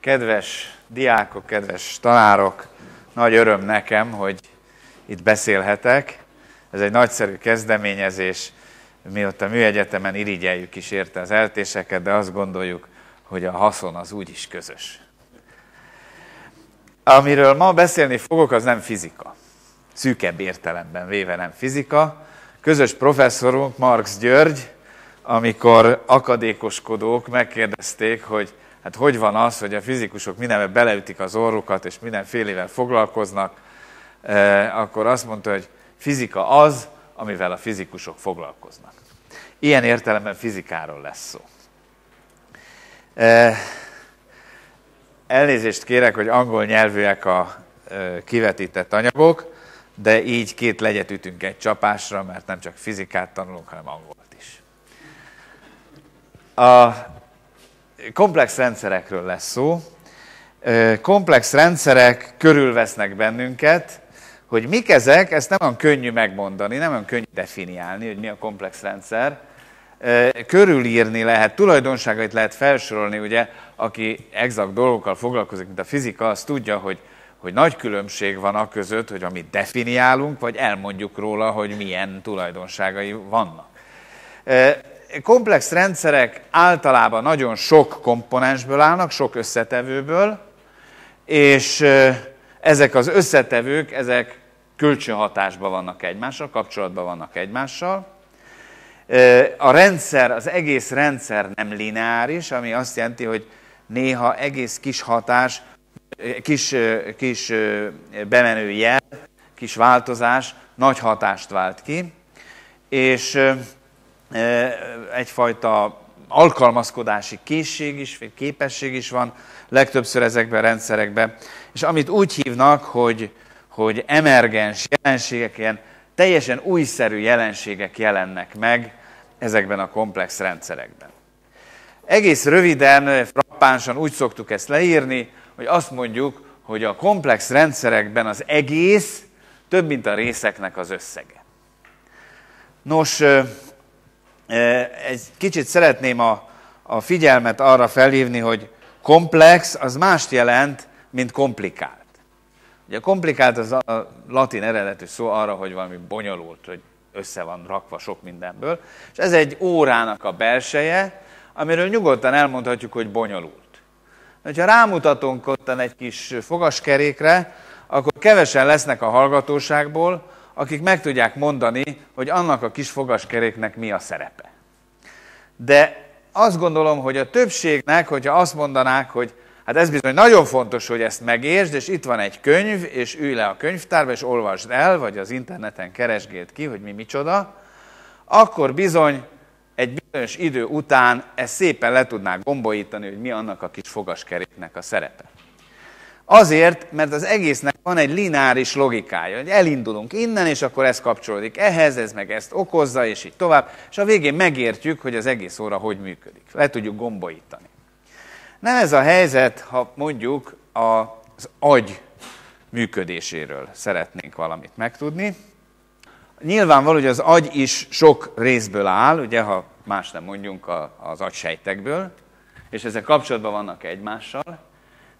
Kedves diákok, kedves tanárok, nagy öröm nekem, hogy itt beszélhetek. Ez egy nagyszerű kezdeményezés, mi ott a műegyetemen irigyeljük is érte az eltéseket, de azt gondoljuk, hogy a haszon az úgyis közös. Amiről ma beszélni fogok, az nem fizika. Szűkebb értelemben véve nem fizika. Közös professzorunk, Marx György, amikor akadékoskodók megkérdezték, hogy hát hogy van az, hogy a fizikusok mindenbe beleütik az orrukat, és mindenfélével foglalkoznak, akkor azt mondta, hogy fizika az, amivel a fizikusok foglalkoznak. Ilyen értelemben fizikáról lesz szó. Elnézést kérek, hogy angol nyelvűek a kivetített anyagok, de így két legyet ütünk egy csapásra, mert nem csak fizikát tanulunk, hanem angolt is. A komplex rendszerekről lesz szó. Komplex rendszerek körülvesznek bennünket, hogy mik ezek, ezt nem olyan könnyű megmondani, nem olyan könnyű definiálni, hogy mi a komplex rendszer. Körülírni lehet, tulajdonságait lehet felsorolni, ugye, aki exakt dolgokkal foglalkozik, mint a fizika, az tudja, hogy nagy különbség van a között, hogy amit definiálunk, vagy elmondjuk róla, hogy milyen tulajdonságai vannak. Komplex rendszerek általában nagyon sok komponensből állnak, sok összetevőből, és ezek az összetevők, ezek kölcsönhatásban vannak egymással, kapcsolatban vannak egymással. A rendszer, az egész rendszer nem lineáris, ami azt jelenti, hogy néha egész kis hatás, kis bemenőjel, kis változás nagy hatást vált ki, és egyfajta alkalmazkodási készség is, vagy képesség is van legtöbbször ezekben a rendszerekben. És amit úgy hívnak, hogy emergens jelenségek, ilyen teljesen újszerű jelenségek jelennek meg ezekben a komplex rendszerekben. Egész röviden, frappánsan úgy szoktuk ezt leírni, hogy azt mondjuk, hogy a komplex rendszerekben az egész több, mint a részeknek az összege. Nos, egy kicsit szeretném a figyelmet arra felhívni, hogy komplex az mást jelent, mint komplikált. Ugye a komplikált az a latin eredetű szó arra, hogy valami bonyolult, hogy össze van rakva sok mindenből, és ez egy órának a belseje, amiről nyugodtan elmondhatjuk, hogy bonyolult. Ha rámutatunk ottan egy kis fogaskerékre, akkor kevesen lesznek a hallgatóságból, akik meg tudják mondani, hogy annak a kis fogaskeréknek mi a szerepe. De azt gondolom, hogy a többségnek, hogyha azt mondanák, hogy hát ez bizony nagyon fontos, hogy ezt megértsd, és itt van egy könyv, és ülj le a könyvtárba, és olvasd el, vagy az interneten keresgéld ki, hogy mi micsoda, akkor bizony egy bizonyos idő után ezt szépen le tudnák gombolítani, hogy mi annak a kis fogaskeréknek a szerepe. Azért, mert az egésznek van egy lineáris logikája, hogy elindulunk innen, és akkor ez kapcsolódik ehhez, ez meg ezt okozza, és így tovább, és a végén megértjük, hogy az egész óra hogy működik. Le tudjuk gombolítani. Nem ez a helyzet, ha mondjuk az agy működéséről szeretnénk valamit megtudni. Nyilvánvaló, hogy az agy is sok részből áll, ugye, ha más nem mondjunk, az agysejtekből, és ezek kapcsolatban vannak egymással.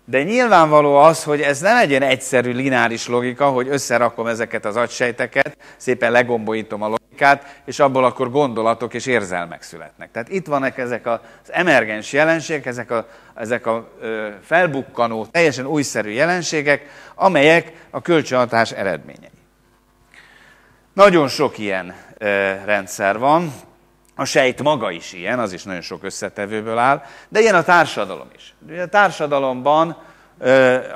De nyilvánvaló az, hogy ez nem egy ilyen egyszerű lineáris logika, hogy összerakom ezeket az agysejteket, szépen legombolítom a logikát, és abból akkor gondolatok és érzelmek születnek. Tehát itt vannak ezek az emergens jelenségek, ezek a felbukkanó, teljesen újszerű jelenségek, amelyek a kölcsönhatás eredményei. Nagyon sok ilyen rendszer van, a sejt maga is ilyen, az is nagyon sok összetevőből áll, de ilyen a társadalom is. A társadalomban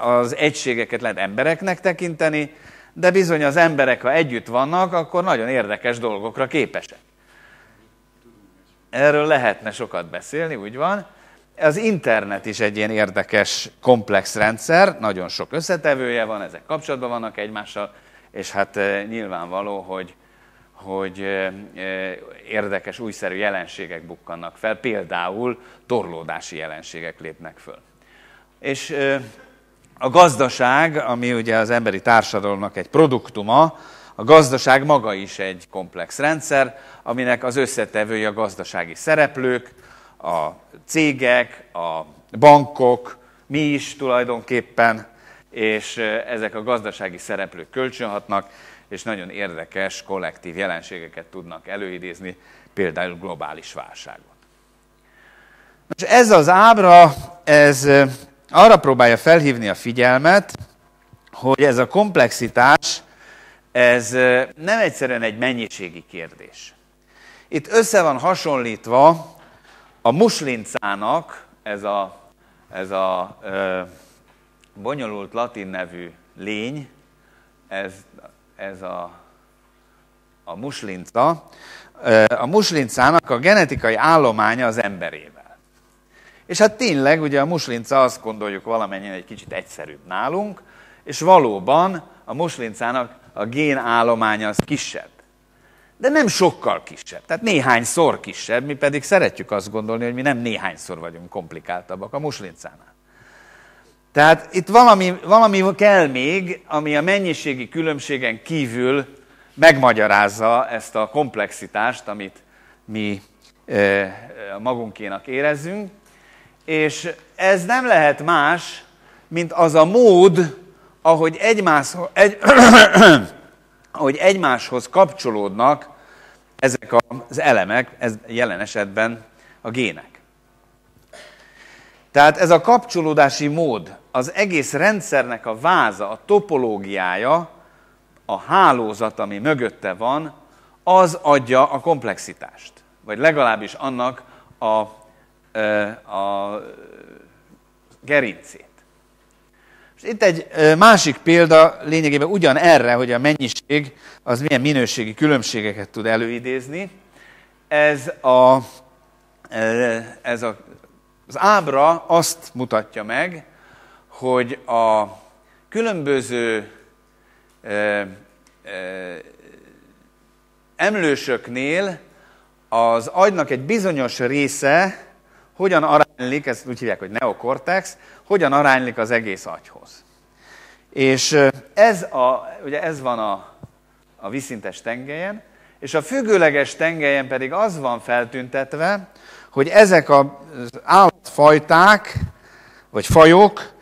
az egységeket lehet embereknek tekinteni, de bizony az emberek, ha együtt vannak, akkor nagyon érdekes dolgokra képesek. Erről lehetne sokat beszélni, úgy van. Az internet is egy ilyen érdekes, komplex rendszer, nagyon sok összetevője van, ezek kapcsolatban vannak egymással, és hát nyilvánvaló, hogy érdekes, újszerű jelenségek bukkannak fel, például torlódási jelenségek lépnek föl. És a gazdaság, ami ugye az emberi társadalomnak egy produktuma, a gazdaság maga is egy komplex rendszer, aminek az összetevői a gazdasági szereplők, a cégek, a bankok, mi is tulajdonképpen, és ezek a gazdasági szereplők kölcsönhatnak, és nagyon érdekes kollektív jelenségeket tudnak előidézni, például globális válságot. Most ez az ábra, ez arra próbálja felhívni a figyelmet, hogy ez a komplexitás, ez nem egyszerűen egy mennyiségi kérdés. Itt össze van hasonlítva a muslincának, ez a bonyolult latin nevű lény, ez a muslinca. A muslincának a genetikai állománya az emberével. És hát tényleg, ugye a muslinca, azt gondoljuk, valamennyien egy kicsit egyszerűbb nálunk, és valóban a muslincának a génállománya az kisebb. De nem sokkal kisebb, tehát néhányszor kisebb, mi pedig szeretjük azt gondolni, hogy mi nem néhányszor vagyunk komplikáltabbak a muslincánál. Tehát itt valami kell még, ami a mennyiségi különbségen kívül megmagyarázza ezt a komplexitást, amit mi magunkénak érezzünk, és ez nem lehet más, mint az a mód, ahogy egymáshoz kapcsolódnak ezek az elemek, ez jelen esetben a gének. Tehát ez a kapcsolódási mód, az egész rendszernek a váza, a topológiája, a hálózat, ami mögötte van, az adja a komplexitást. Vagy legalábbis annak a gerincét. Itt egy másik példa lényegében ugyan erre, hogy a mennyiség az milyen minőségi különbségeket tud előidézni. Az ábra azt mutatja meg, hogy a különböző emlősöknél az agynak egy bizonyos része hogyan aránylik, ezt úgy hívják, hogy neokortex, hogyan aránylik az egész agyhoz. És ugye ez van a vízszintes tengelyen, és a függőleges tengelyen pedig az van feltüntetve, hogy ezek az állatfajták, vagy fajok,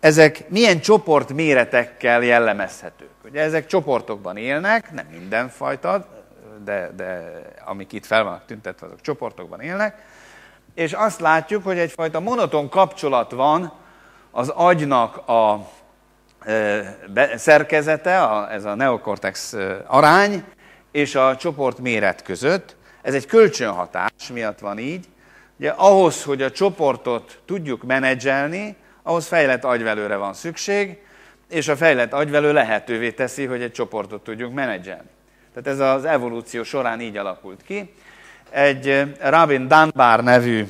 ezek milyen csoportméretekkel jellemezhetők. Ugye ezek csoportokban élnek, nem mindenfajta, de amik itt fel vannak tüntetve, azok csoportokban élnek, és azt látjuk, hogy egyfajta monoton kapcsolat van az agynak a szerkezete, ez a neokortex arány, és a csoportméret között. Ez egy kölcsönhatás miatt van így. Ugye ahhoz, hogy a csoportot tudjuk menedzselni, ahhoz fejlett agyvelőre van szükség, és a fejlett agyvelő lehetővé teszi, hogy egy csoportot tudjuk menedzselni. Tehát ez az evolúció során így alakult ki. Egy Robin Dunbar nevű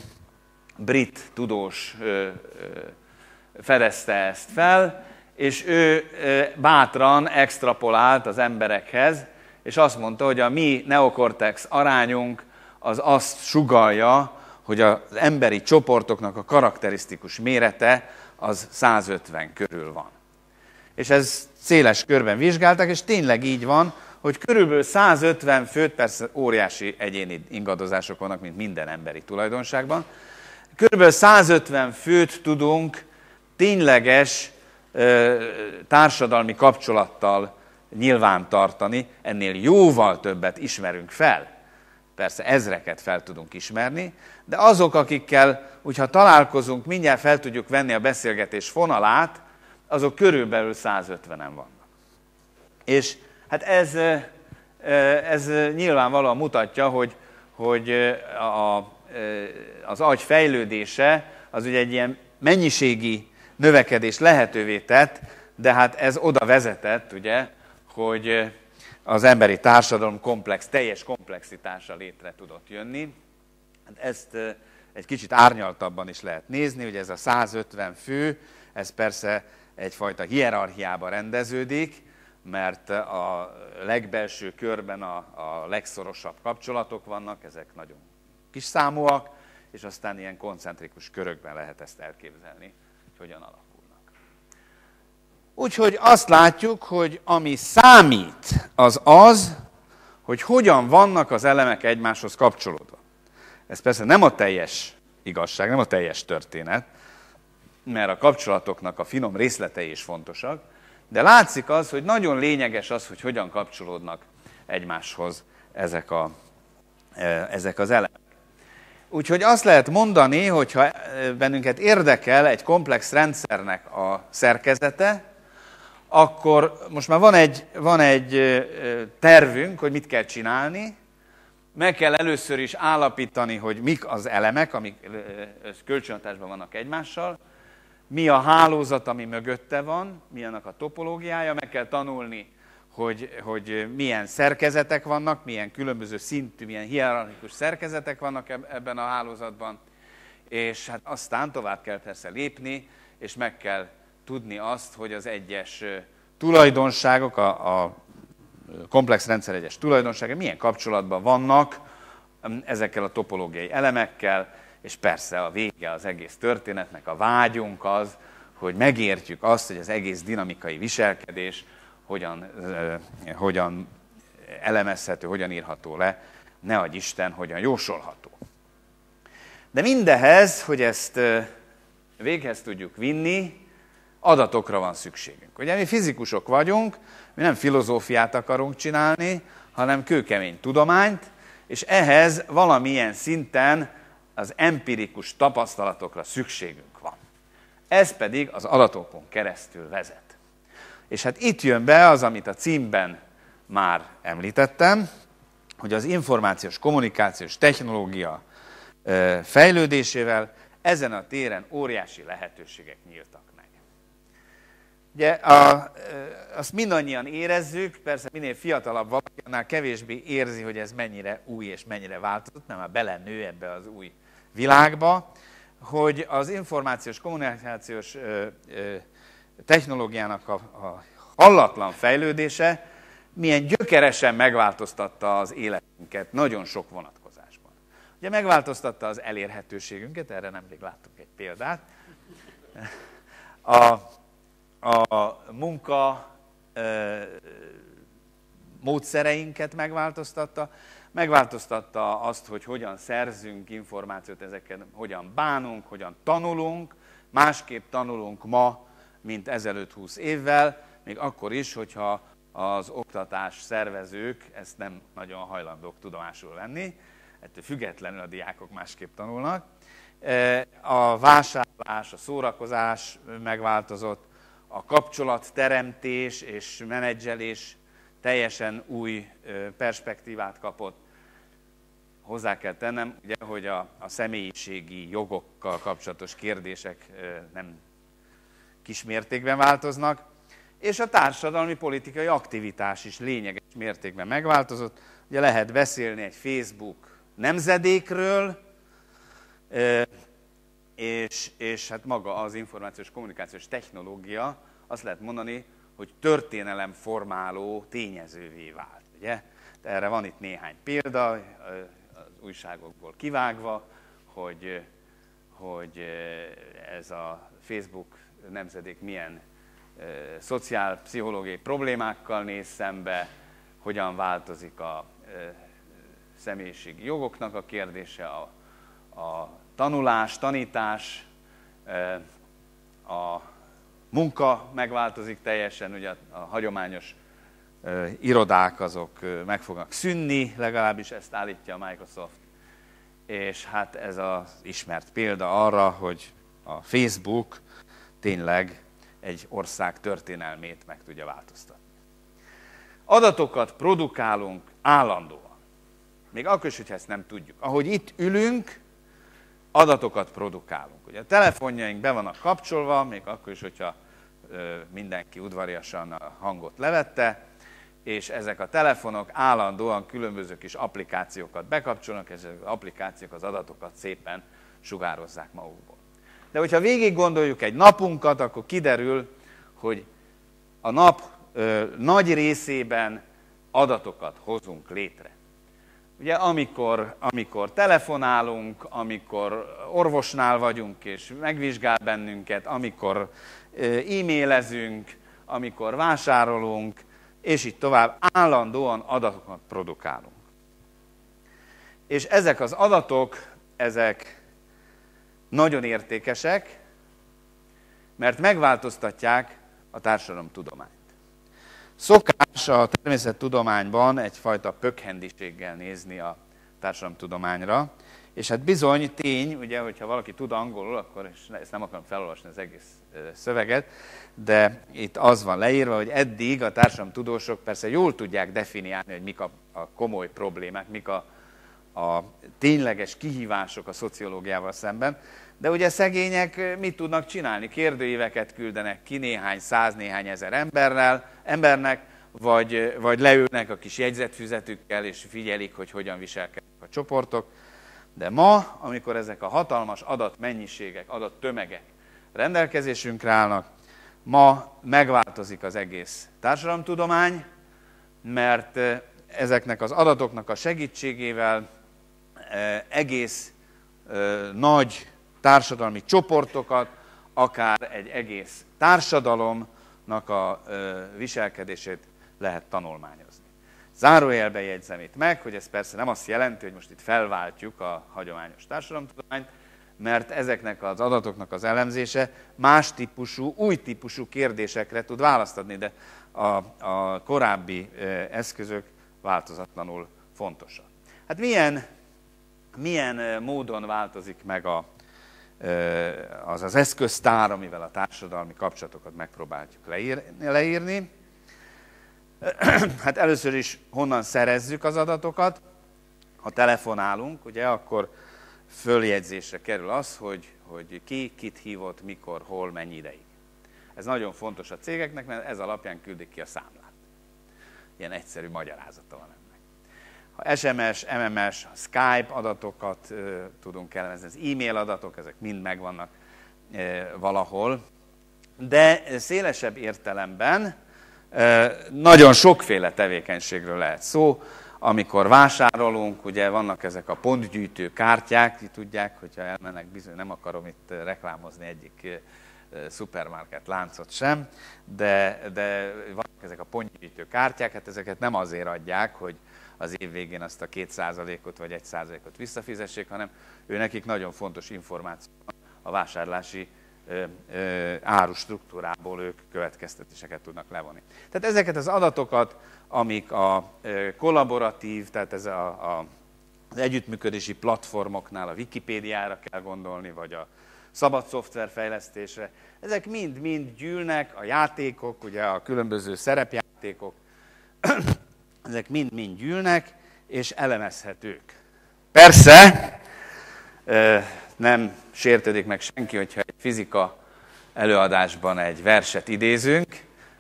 brit tudós fedezte ezt fel, és ő bátran extrapolált az emberekhez, és azt mondta, hogy a mi neokortex arányunk az azt sugallja, hogy az emberi csoportoknak a karakterisztikus mérete az 150 körül van. És ez széles körben vizsgálták, és tényleg így van, hogy körülbelül 150 főt, persze óriási egyéni ingadozások vannak, mint minden emberi tulajdonságban, körülbelül 150 főt tudunk tényleges társadalmi kapcsolattal nyilván tartani, ennél jóval többet ismerünk fel. Persze ezreket fel tudunk ismerni, de azok, akikkel, hogyha találkozunk, mindjárt fel tudjuk venni a beszélgetés fonalát, azok körülbelül 150-en vannak. És hát ez nyilvánvalóan mutatja, hogy az agy fejlődése az ugye egy ilyen mennyiségi növekedés lehetővé tett, de hát ez oda vezetett, ugye, hogy az emberi társadalom teljes komplexitása létre tudott jönni. Ezt egy kicsit árnyaltabban is lehet nézni, hogy ez a 150 fő, ez persze egyfajta hierarchiába rendeződik, mert a legbelső körben a legszorosabb kapcsolatok vannak, ezek nagyon kis számúak, és aztán ilyen koncentrikus körökben lehet ezt elképzelni, hogy hogyan alakulnak. Úgyhogy azt látjuk, hogy ami számít, az, hogy hogyan vannak az elemek egymáshoz kapcsolódva. Ez persze nem a teljes igazság, nem a teljes történet, mert a kapcsolatoknak a finom részletei is fontosak, de látszik az, hogy nagyon lényeges az, hogy hogyan kapcsolódnak egymáshoz ezek az elemek. Úgyhogy azt lehet mondani, hogyha bennünket érdekel egy komplex rendszernek a szerkezete, akkor most már van egy tervünk, hogy mit kell csinálni. Meg kell először is állapítani, hogy mik az elemek, amik kölcsönhatásban vannak egymással, mi a hálózat, ami mögötte van, mi annak a topológiája, meg kell tanulni, hogy milyen szerkezetek vannak, milyen különböző szintű, milyen hierarchikus szerkezetek vannak ebben a hálózatban, és hát aztán tovább kell persze lépni, és meg kell tudni azt, hogy az egyes tulajdonságok, a komplex rendszer egyes tulajdonsága milyen kapcsolatban vannak ezekkel a topológiai elemekkel, és persze a vége az egész történetnek, a vágyunk az, hogy megértjük azt, hogy az egész dinamikai viselkedés hogyan elemezhető, hogyan írható le, ne adj Isten, hogyan jósolható. De mindehez, hogy ezt véghez tudjuk vinni, adatokra van szükségünk. Ugye mi fizikusok vagyunk, mi nem filozófiát akarunk csinálni, hanem kőkemény tudományt, és ehhez valamilyen szinten az empirikus tapasztalatokra szükségünk van. Ez pedig az adatokon keresztül vezet. És hát itt jön be az, amit a címben már említettem, hogy az információs, kommunikációs technológia fejlődésével ezen a téren óriási lehetőségek nyíltak meg. Ugye azt mindannyian érezzük, persze minél fiatalabb valaki, annál kevésbé érzi, hogy ez mennyire új és mennyire változott, mert már belenő ebbe az új világba, hogy az információs, kommunikációs technológiának a hallatlan fejlődése milyen gyökeresen megváltoztatta az életünket nagyon sok vonatkozásban. Ugye megváltoztatta az elérhetőségünket, erre nemrég láttuk egy példát. A munka módszereinket megváltoztatta azt, hogy hogyan szerzünk információt, ezeken hogyan bánunk, hogyan tanulunk, másképp tanulunk ma, mint ezelőtt 20 évvel, még akkor is, hogyha az oktatás szervezők ezt nem nagyon hajlandók tudomásul venni, ettől függetlenül a diákok másképp tanulnak. A vásárlás, a szórakozás megváltozott, a kapcsolatteremtés és menedzselés teljesen új perspektívát kapott. Hozzá kell tennem, ugye, hogy a személyiségi jogokkal kapcsolatos kérdések nem kis mértékben változnak, és a társadalmi politikai aktivitás is lényeges mértékben megváltozott. Ugye lehet beszélni egy Facebook nemzedékről, és hát maga az információs kommunikációs technológia, azt lehet mondani, hogy történelemformáló tényezővé vált. Ugye? Erre van itt néhány példa, az újságokból kivágva, hogy ez a Facebook nemzedék milyen szociálpszichológiai problémákkal néz szembe, hogyan változik a személyiségi jogoknak a kérdése, a tanulás, tanítás, a munka megváltozik teljesen, ugye a hagyományos irodák azok meg fognak szűnni, legalábbis ezt állítja a Microsoft, és hát ez az ismert példa arra, hogy a Facebook tényleg egy ország történelmét meg tudja változtatni. Adatokat produkálunk állandóan. Még akkor is, hogyha ezt nem tudjuk. Ahogy itt ülünk, adatokat produkálunk. Ugye a telefonjaink be vannak kapcsolva, még akkor is, hogyha mindenki udvariasan a hangot levette, és ezek a telefonok állandóan különböző kis applikációkat bekapcsolnak, és ezek az applikációk az adatokat szépen sugározzák magukból. De hogyha végig gondoljuk egy napunkat, akkor kiderül, hogy a nap nagy részében adatokat hozunk létre. Ugye amikor telefonálunk, amikor orvosnál vagyunk és megvizsgál bennünket, amikor e-mailezünk, amikor vásárolunk, és így tovább állandóan adatokat produkálunk. És ezek az adatok, ezek nagyon értékesek, mert megváltoztatják a társadalomtudományt. Szokás a természettudományban egyfajta pökhendiséggel nézni a társadalomtudományra, és hát bizony tény, ugye, hogyha valaki tud angolul, akkor, és ezt nem akarom felolvasni az egész szöveget, de itt az van leírva, hogy eddig a társadalomtudósok persze jól tudják definiálni, hogy mik a komoly problémák, mik a tényleges kihívások a szociológiával szemben, de ugye szegények mit tudnak csinálni? Kérdőíveket küldenek ki néhány száz, néhány ezer embernek, vagy leülnek a kis jegyzetfüzetükkel, és figyelik, hogy hogyan viselkednek a csoportok. De ma, amikor ezek a hatalmas adatmennyiségek, adattömegek rendelkezésünkre állnak, ma megváltozik az egész társadalomtudomány, mert ezeknek az adatoknak a segítségével egész nagy társadalmi csoportokat, akár egy egész társadalomnak a viselkedését lehet tanulmányozni. Zárójelbe jegyzem itt meg, hogy ez persze nem azt jelenti, hogy most itt felváltjuk a hagyományos társadalomtudományt, mert ezeknek az adatoknak az elemzése más típusú, új típusú kérdésekre tud választ adni, de a korábbi eszközök változatlanul fontosak. Hát milyen módon változik meg az eszköztár, amivel a társadalmi kapcsolatokat megpróbáljuk leírni? Hát először is honnan szerezzük az adatokat. Ha telefonálunk, ugye, akkor följegyzésre kerül az, hogy ki, kit hívott, mikor, hol, mennyi ideig. Ez nagyon fontos a cégeknek, mert ez alapján küldik ki a számlát. Ilyen egyszerű magyarázata van ennek. Ha SMS, MMS, Skype adatokat tudunk elemezni, az e-mail adatok, ezek mind megvannak valahol. De szélesebb értelemben nagyon sokféle tevékenységről lehet szó. Amikor vásárolunk, ugye vannak ezek a pontgyűjtő kártyák, ki tudják, hogyha elmennek, bizony nem akarom itt reklámozni egyik szupermarket láncot sem, de vannak ezek a pontgyűjtő kártyák, hát ezeket nem azért adják, hogy az év végén azt a 2%-ot vagy 1%-ot visszafizessék, hanem őnekik nagyon fontos információ a vásárlási áru struktúrából ők következtetéseket tudnak levonni. Tehát ezeket az adatokat, amik a kollaboratív, tehát ez az együttműködési platformoknál a Wikipédiára kell gondolni, vagy a szabad szoftverfejlesztésre, ezek mind-mind gyűlnek, a játékok, ugye a különböző szerepjátékok, ezek mind-mind gyűlnek és elemezhetők. Persze nem sértődik meg senki, hogyha egy fizika előadásban egy verset idézünk.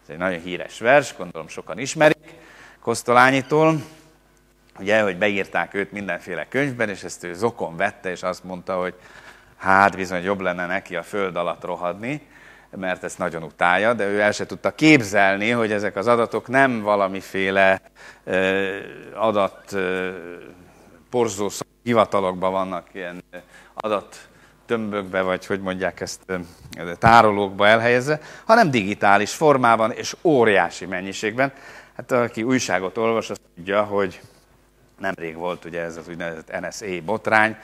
Ez egy nagyon híres vers, gondolom sokan ismerik, Kosztolányitól. Ugye, hogy beírták őt mindenféle könyvben, és ezt ő zokon vette, és azt mondta, hogy hát bizony jobb lenne neki a föld alatt rohadni, mert ezt nagyon utálja, de ő el se tudta képzelni, hogy ezek az adatok nem valamiféle adatporzó hivatalokban vannak, ilyen adattömbökbe, vagy hogy mondják ezt, tárolókba elhelyezve, hanem digitális formában és óriási mennyiségben. Hát aki újságot olvas, azt tudja, hogy nemrég volt ugye ez az úgynevezett NSA botrány,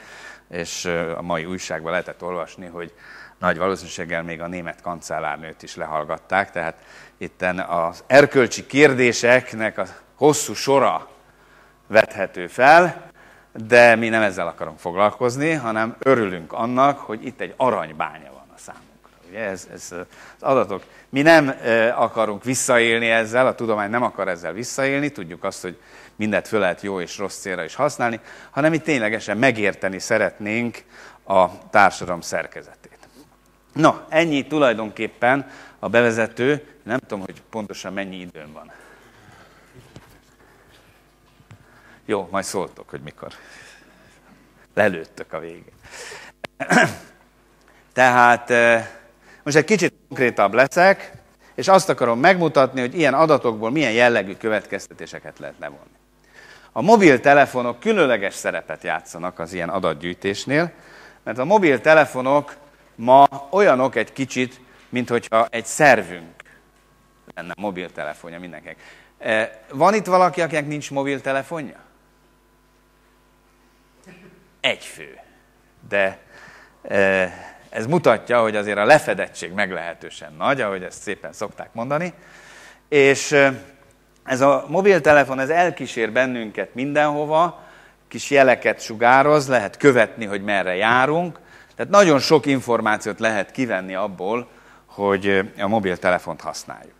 és a mai újságban lehetett olvasni, hogy nagy valószínűséggel még a német kancellárnőt is lehallgatták, tehát itten az erkölcsi kérdéseknek a hosszú sora vethető fel, de mi nem ezzel akarunk foglalkozni, hanem örülünk annak, hogy itt egy aranybánya van a számunkra. Ugye ez az adatok. Mi nem akarunk visszaélni ezzel, a tudomány nem akar ezzel visszaélni, tudjuk azt, hogy mindent föl lehet jó és rossz célra is használni, hanem itt ténylegesen megérteni szeretnénk a társadalom szerkezetét. Na, ennyi tulajdonképpen a bevezető, nem tudom, hogy pontosan mennyi időm van. Jó, majd szóltok, hogy mikor. Lelőttök a végén. Tehát most egy kicsit konkrétabb leszek, és azt akarom megmutatni, hogy ilyen adatokból milyen jellegű következtetéseket lehet levonni. A mobiltelefonok különleges szerepet játszanak az ilyen adatgyűjtésnél, mert a mobiltelefonok ma olyanok egy kicsit, mint hogyha egy szervünk lenne a mobiltelefonja mindenkinek. Van itt valaki, akinek nincs mobiltelefonja? Egy fő. De Ez mutatja, hogy azért a lefedettség meglehetősen nagy, ahogy ezt szépen szokták mondani. És ez a mobiltelefon ez elkísér bennünket mindenhova, kis jeleket sugároz, lehet követni, hogy merre járunk. Tehát nagyon sok információt lehet kivenni abból, hogy a mobiltelefont használjuk.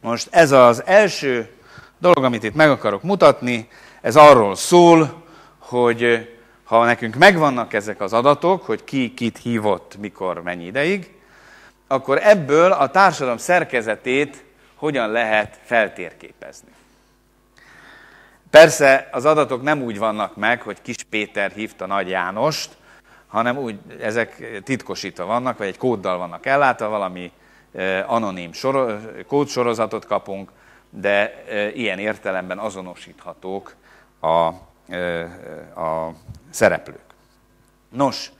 Most ez az első dolog, amit itt meg akarok mutatni, ez arról szól, hogy ha nekünk megvannak ezek az adatok, hogy ki kit hívott, mikor, mennyi ideig, akkor ebből a társadalom szerkezetét hogyan lehet feltérképezni. Persze az adatok nem úgy vannak meg, hogy Kis Péter hívta Nagy Jánost, hanem úgy, ezek titkosítva vannak, vagy egy kóddal vannak ellátva, valami anonim kódsorozatot kapunk, de ilyen értelemben azonosíthatók a szereplők. Nos,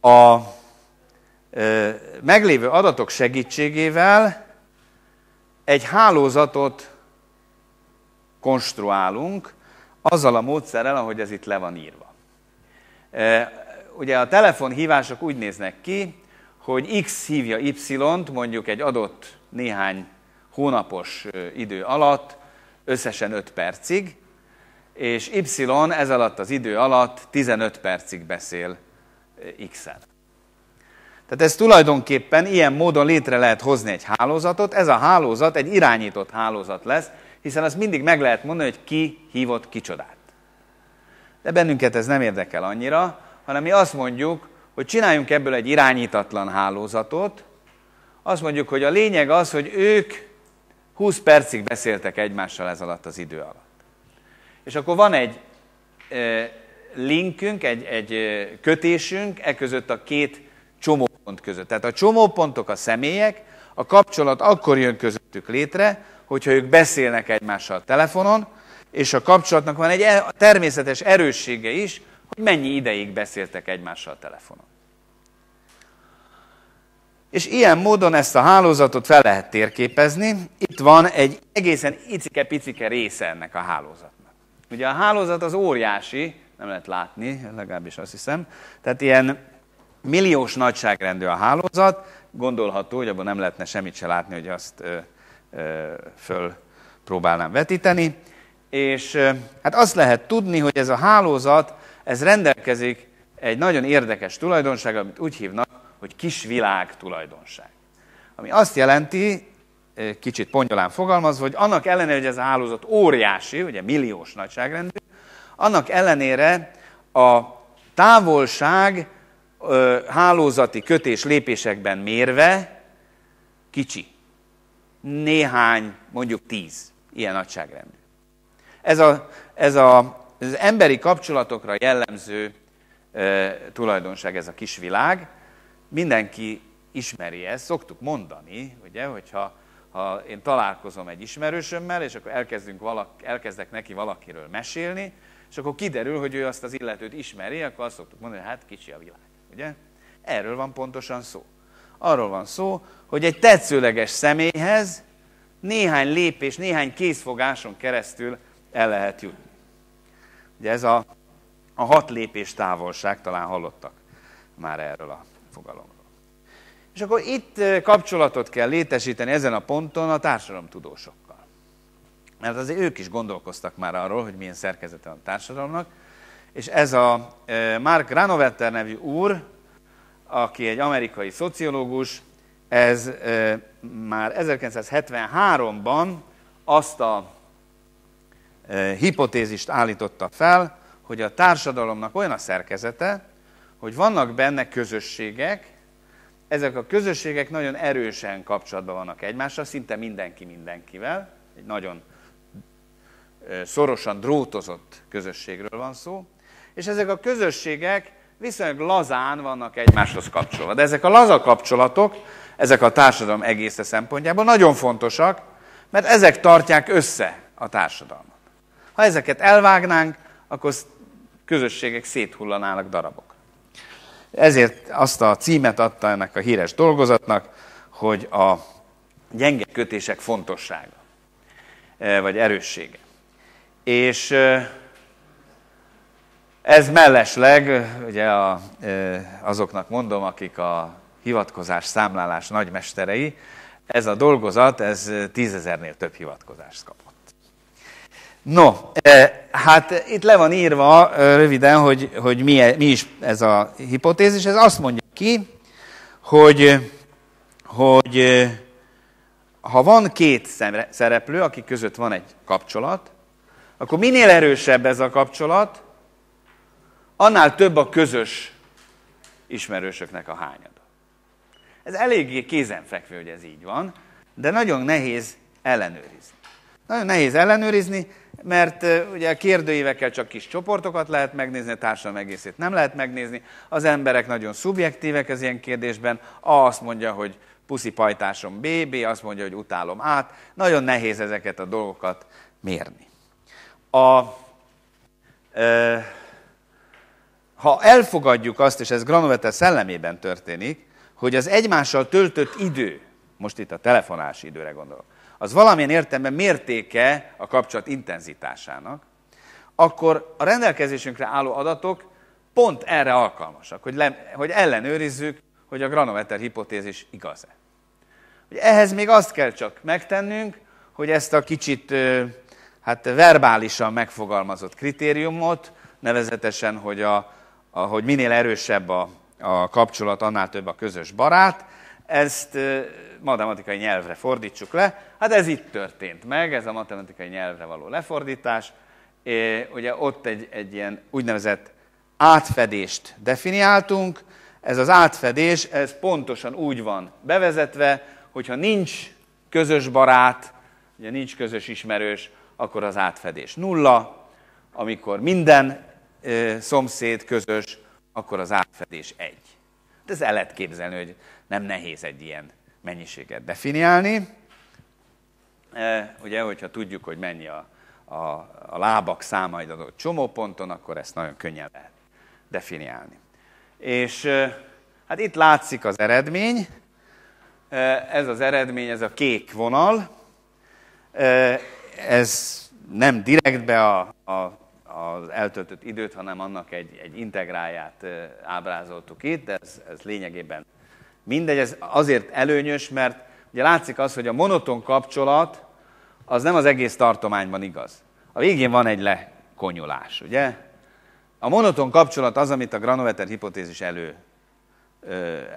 a meglévő adatok segítségével egy hálózatot konstruálunk azzal a módszerrel, ahogy ez itt le van írva. Ugye a telefonhívások úgy néznek ki, hogy X hívja Y-t mondjuk egy adott néhány hónapos idő alatt, összesen 5 percig, és Y ez alatt az idő alatt 15 percig beszél X-el. Tehát ez tulajdonképpen ilyen módon létre lehet hozni egy hálózatot, ez a hálózat egy irányított hálózat lesz, hiszen azt mindig meg lehet mondani, hogy ki hívott kicsodát. De bennünket ez nem érdekel annyira, hanem mi azt mondjuk, hogy csináljunk ebből egy irányítatlan hálózatot, azt mondjuk, hogy a lényeg az, hogy ők 20 percig beszéltek egymással ez alatt az idő alatt. És akkor van egy linkünk, egy kötésünk e között a két csomópont között. Tehát a csomópontok a személyek, a kapcsolat akkor jön közöttük létre, hogyha ők beszélnek egymással a telefonon, és a kapcsolatnak van egy természetes erőssége is, hogy mennyi ideig beszéltek egymással a telefonon. És ilyen módon ezt a hálózatot fel lehet térképezni. Itt van egy egészen icike-picike része ennek a hálózatnak. Ugye a hálózat az óriási, nem lehet látni, legalábbis azt hiszem, tehát ilyen milliós nagyságrendű a hálózat, gondolható, hogy abban nem lehetne semmit se látni, hogy azt fölpróbálnám vetíteni. És hát azt lehet tudni, hogy ez a hálózat, ez rendelkezik egy nagyon érdekes tulajdonság, amit úgy hívnak, hogy kisvilág tulajdonság. Ami azt jelenti, kicsit pongyolán fogalmazva, hogy annak ellenére, hogy ez a hálózat óriási, ugye milliós nagyságrendű, annak ellenére a távolság hálózati kötés lépésekben mérve kicsi. Néhány, mondjuk 10, ilyen nagyságrendű. Ez az emberi kapcsolatokra jellemző tulajdonság, ez a kisvilág. Mindenki ismeri ezt, szoktuk mondani, ugye, hogyha én találkozom egy ismerősömmel, és akkor elkezdek neki valakiről mesélni, és akkor kiderül, hogy ő azt az illetőt ismeri, akkor azt szoktuk mondani, hogy hát kicsi a világ. Ugye? Erről van pontosan szó. Arról van szó, hogy egy tetszőleges személyhez néhány lépés, néhány kézfogáson keresztül el lehet jutni. Ugye ez a 6 lépés távolság, talán hallottak már erről a fogalomról. És akkor itt kapcsolatot kell létesíteni ezen a ponton a társadalomtudósokkal. Mert azért ők is gondolkoztak már arról, hogy milyen szerkezete van a társadalomnak, és ez a Mark Granovetter nevű úr, aki egy amerikai szociológus, ez már 1973-ban azt a hipotézist állította fel, hogy a társadalomnak olyan a szerkezete, hogy vannak benne közösségek, ezek a közösségek nagyon erősen kapcsolatban vannak egymással, szinte mindenki mindenkivel, egy nagyon szorosan drótozott közösségről van szó, és ezek a közösségek viszonylag lazán vannak egymáshoz kapcsolva. De ezek a laza kapcsolatok, ezek a társadalom egésze szempontjából nagyon fontosak, mert ezek tartják össze a társadalmat. Ha ezeket elvágnánk, akkor közösségek széthullanának darabok. Ezért azt a címet adta ennek a híres dolgozatnak, hogy a gyenge kötések fontossága, vagy erőssége. És Ez mellesleg, ugye azoknak mondom, akik a hivatkozás számlálás nagymesterei, ez a dolgozat, ez 10 000-nél több hivatkozást kapott. No, hát itt le van írva röviden, hogy mi is ez a hipotézis. Ez azt mondja ki, hogy ha van két szereplő, akik között van egy kapcsolat, akkor minél erősebb ez a kapcsolat, annál több a közös ismerősöknek a hányada. Ez eléggé kézenfekvő, hogy ez így van, de nagyon nehéz ellenőrizni. Nagyon nehéz ellenőrizni, mert ugye a kérdőívekkel csak kis csoportokat lehet megnézni, a társadalom egészét nem lehet megnézni, az emberek nagyon szubjektívek az ilyen kérdésben, A azt mondja, hogy puszi pajtásom B, B azt mondja, hogy utálom át, nagyon nehéz ezeket a dolgokat mérni. Ha elfogadjuk azt, és ez Granovetter szellemében történik, hogy az egymással töltött idő, most itt a telefonási időre gondolok, az valamilyen értelemben mértéke a kapcsolat intenzitásának, akkor a rendelkezésünkre álló adatok pont erre alkalmasak, hogy ellenőrizzük, hogy a Granovetter hipotézis igaz-e. Ehhez még azt kell csak megtennünk, hogy ezt a kicsit verbálisan megfogalmazott kritériumot, nevezetesen, hogy minél erősebb a kapcsolat, annál több a közös barát, ezt matematikai nyelvre fordítsuk le. Hát ez itt történt meg, ez a matematikai nyelvre való lefordítás. Ugye ott egy ilyen úgynevezett átfedést definiáltunk. Ez az átfedés, ez pontosan úgy van bevezetve, hogyha nincs közös barát, ugye nincs közös ismerős, akkor az átfedés 0. Amikor minden szomszéd közös, akkor az átfedés 1. De ezt el lehet képzelni, hogy nem nehéz egy ilyen mennyiséget definiálni. Ugye, hogyha tudjuk, hogy mennyi a lábak száma egy adott csomóponton, akkor ezt nagyon könnyen lehet definiálni. És hát itt látszik az eredmény. Ez az eredmény, ez a kék vonal. Ez nem direktbe az eltöltött időt, hanem annak egy integráját ábrázoltuk itt, ez lényegében mindegy, ez azért előnyös, mert ugye látszik az, hogy a monoton kapcsolat az nem az egész tartományban igaz. A végén van egy lekonyulás, ugye? A monoton kapcsolat az, amit a Granovetter hipotézis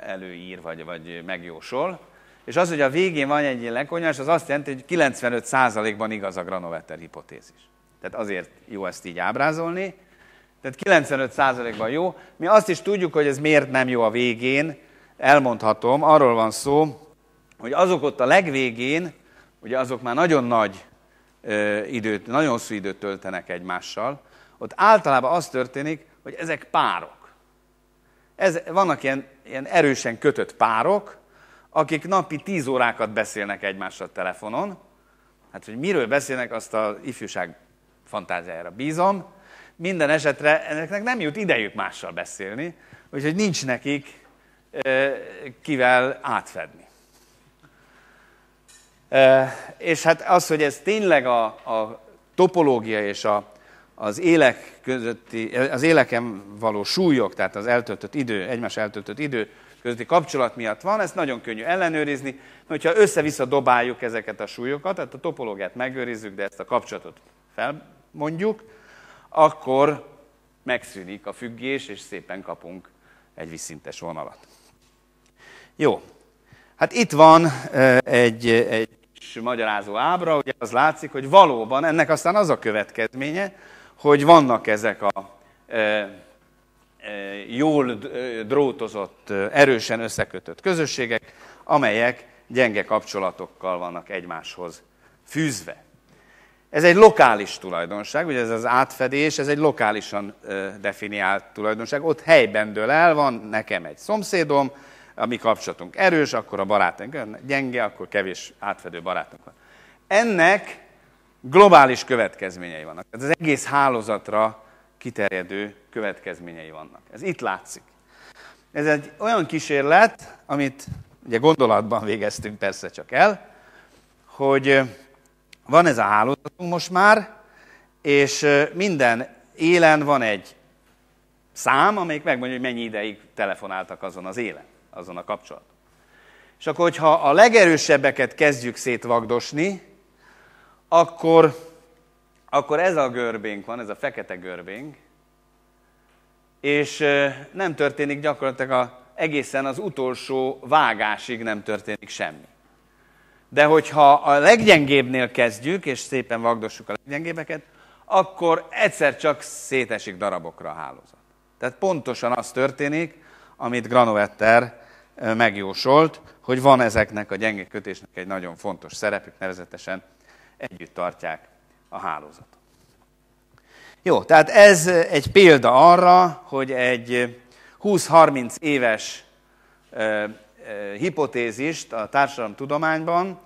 előír, vagy megjósol, és az, hogy a végén van egy ilyen lekonyulás, az azt jelenti, hogy 95%-ban igaz a Granovetter hipotézis. Tehát azért jó ezt így ábrázolni. Tehát 95%-ban jó. Mi azt is tudjuk, hogy ez miért nem jó a végén. Elmondhatom, arról van szó, hogy azok ott a legvégén, ugye azok már nagyon nagy időt, nagyon hosszú időt töltenek egymással, ott általában az történik, hogy ezek párok. Vannak ilyen erősen kötött párok, akik napi 10 órákat beszélnek egymással telefonon. Hát, hogy miről beszélnek, azt az ifjúság fantáziájára bízom. Minden esetre ennek nem jut idejük mással beszélni, úgyhogy nincs nekik kivel átfedni. És hát az, hogy ez tényleg a topológia és az éleken való súlyok, tehát az eltöltött idő, egymás eltöltött idő közötti kapcsolat miatt van, ezt nagyon könnyű ellenőrizni, mert hogyha össze-vissza dobáljuk ezeket a súlyokat, tehát a topológiát megőrizzük, de ezt a kapcsolatot felmondjuk, akkor megszűnik a függés, és szépen kapunk egy vízszintes vonalat. Jó, hát itt van egy kis magyarázó ábra, ugye az látszik, hogy valóban ennek aztán az a következménye, hogy vannak ezek a jól drótozott, erősen összekötött közösségek, amelyek gyenge kapcsolatokkal vannak egymáshoz fűzve. Ez egy lokális tulajdonság, ugye ez az átfedés, ez egy lokálisan definiált tulajdonság. Ott helyben dől el, van nekem egy szomszédom, a mi kapcsolatunk erős, akkor a barátunk gyenge, akkor kevés átfedő barátunk van. Ennek globális következményei vannak. Ez az egész hálózatra kiterjedő következményei vannak. Ez itt látszik. Ez egy olyan kísérlet, amit ugye gondolatban végeztünk persze csak el, hogy van ez a hálózatunk most már, és minden élen van egy szám, amelyik megmondja, hogy mennyi ideig telefonáltak azon az élen, azon a kapcsolaton. És akkor, hogyha a legerősebbeket kezdjük szétvagdosni, akkor ez a görbénk van, ez a fekete görbénk, és nem történik gyakorlatilag egészen az utolsó vágásig nem történik semmi. De hogyha a leggyengébbnél kezdjük, és szépen vagdossuk a leggyengébbeket, akkor egyszer csak szétesik darabokra a hálózat. Tehát pontosan az történik, amit Granovetter megjósolt, hogy van ezeknek a gyenge kötésnek egy nagyon fontos szerepük, nevezetesen együtt tartják a hálózatot. Jó, tehát ez egy példa arra, hogy egy 20-30 éves hipotézist a társadalomtudományban,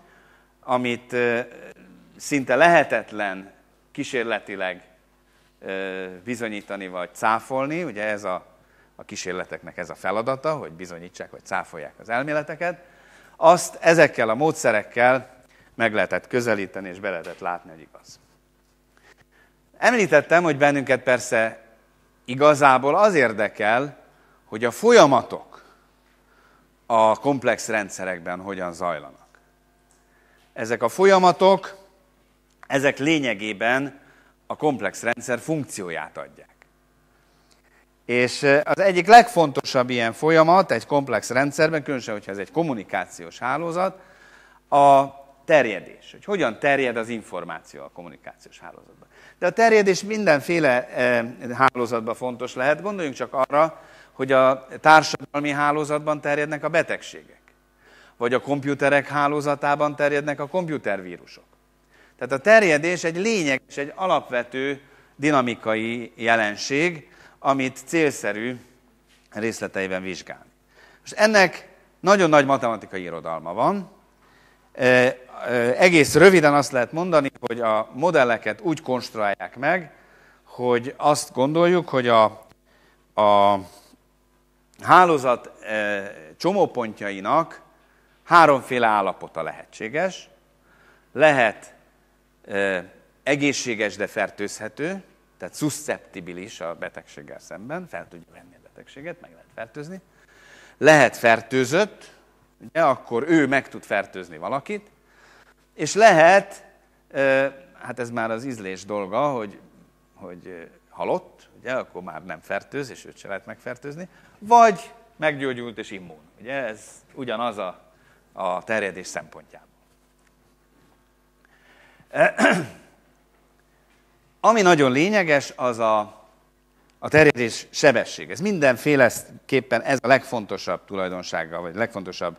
amit szinte lehetetlen kísérletileg bizonyítani vagy cáfolni, ugye ez a kísérleteknek ez a feladata, hogy bizonyítsák vagy cáfolják az elméleteket, azt ezekkel a módszerekkel meg lehetett közelíteni és be lehetett látni, hogy igaz. Említettem, hogy bennünket persze igazából az érdekel, hogy a folyamatok a komplex rendszerekben hogyan zajlanak. Ezek a folyamatok, ezek lényegében a komplex rendszer funkcióját adják. És az egyik legfontosabb ilyen folyamat egy komplex rendszerben, különösen, hogyha ez egy kommunikációs hálózat, a terjedés, hogy hogyan terjed az információ a kommunikációs hálózatban. De a terjedés mindenféle hálózatban fontos lehet. Gondoljunk csak arra, hogy a társadalmi hálózatban terjednek a betegségek, vagy a komputerek hálózatában terjednek a komputervírusok. Tehát a terjedés egy lényeges, egy alapvető dinamikai jelenség, amit célszerű részleteiben vizsgálni. Most ennek nagyon nagy matematikai irodalma van. Egész röviden azt lehet mondani, hogy a modelleket úgy konstruálják meg, hogy azt gondoljuk, hogy a hálózat csomópontjainak háromféle állapota lehetséges. Lehet egészséges, de fertőzhető, tehát szuszceptibilis a betegséggel szemben, fel tudja venni a betegséget, meg lehet fertőzni. Lehet fertőzött, ugye, akkor ő meg tud fertőzni valakit, és lehet, hát ez már az ízlés dolga, hogy halott, ugye, akkor már nem fertőz, és őt se lehet megfertőzni, vagy meggyógyult és immun. Ugye, ez ugyanaz a terjedés szempontjából. Ami nagyon lényeges, az a terjedés sebesség. Ez mindenféleképpen ez a legfontosabb tulajdonsága, vagy legfontosabb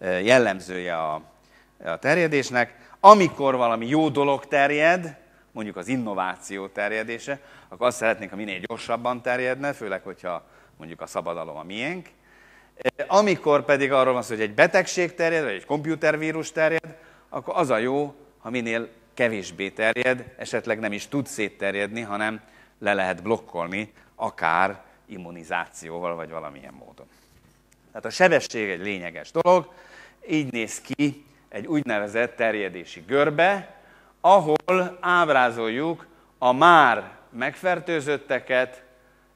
jellemzője a terjedésnek. Amikor valami jó dolog terjed, mondjuk az innováció terjedése, akkor azt szeretnénk, ha minél gyorsabban terjedne, főleg, hogyha mondjuk a szabadalom a miénk. Amikor pedig arról van szó, hogy egy betegség terjed, vagy egy komputervírus terjed, akkor az a jó, ha minél kevésbé terjed, esetleg nem is tud szétterjedni, hanem le lehet blokkolni, akár immunizációval, vagy valamilyen módon. Tehát a sebesség egy lényeges dolog, így néz ki egy úgynevezett terjedési görbe, ahol ábrázoljuk a már megfertőzötteket,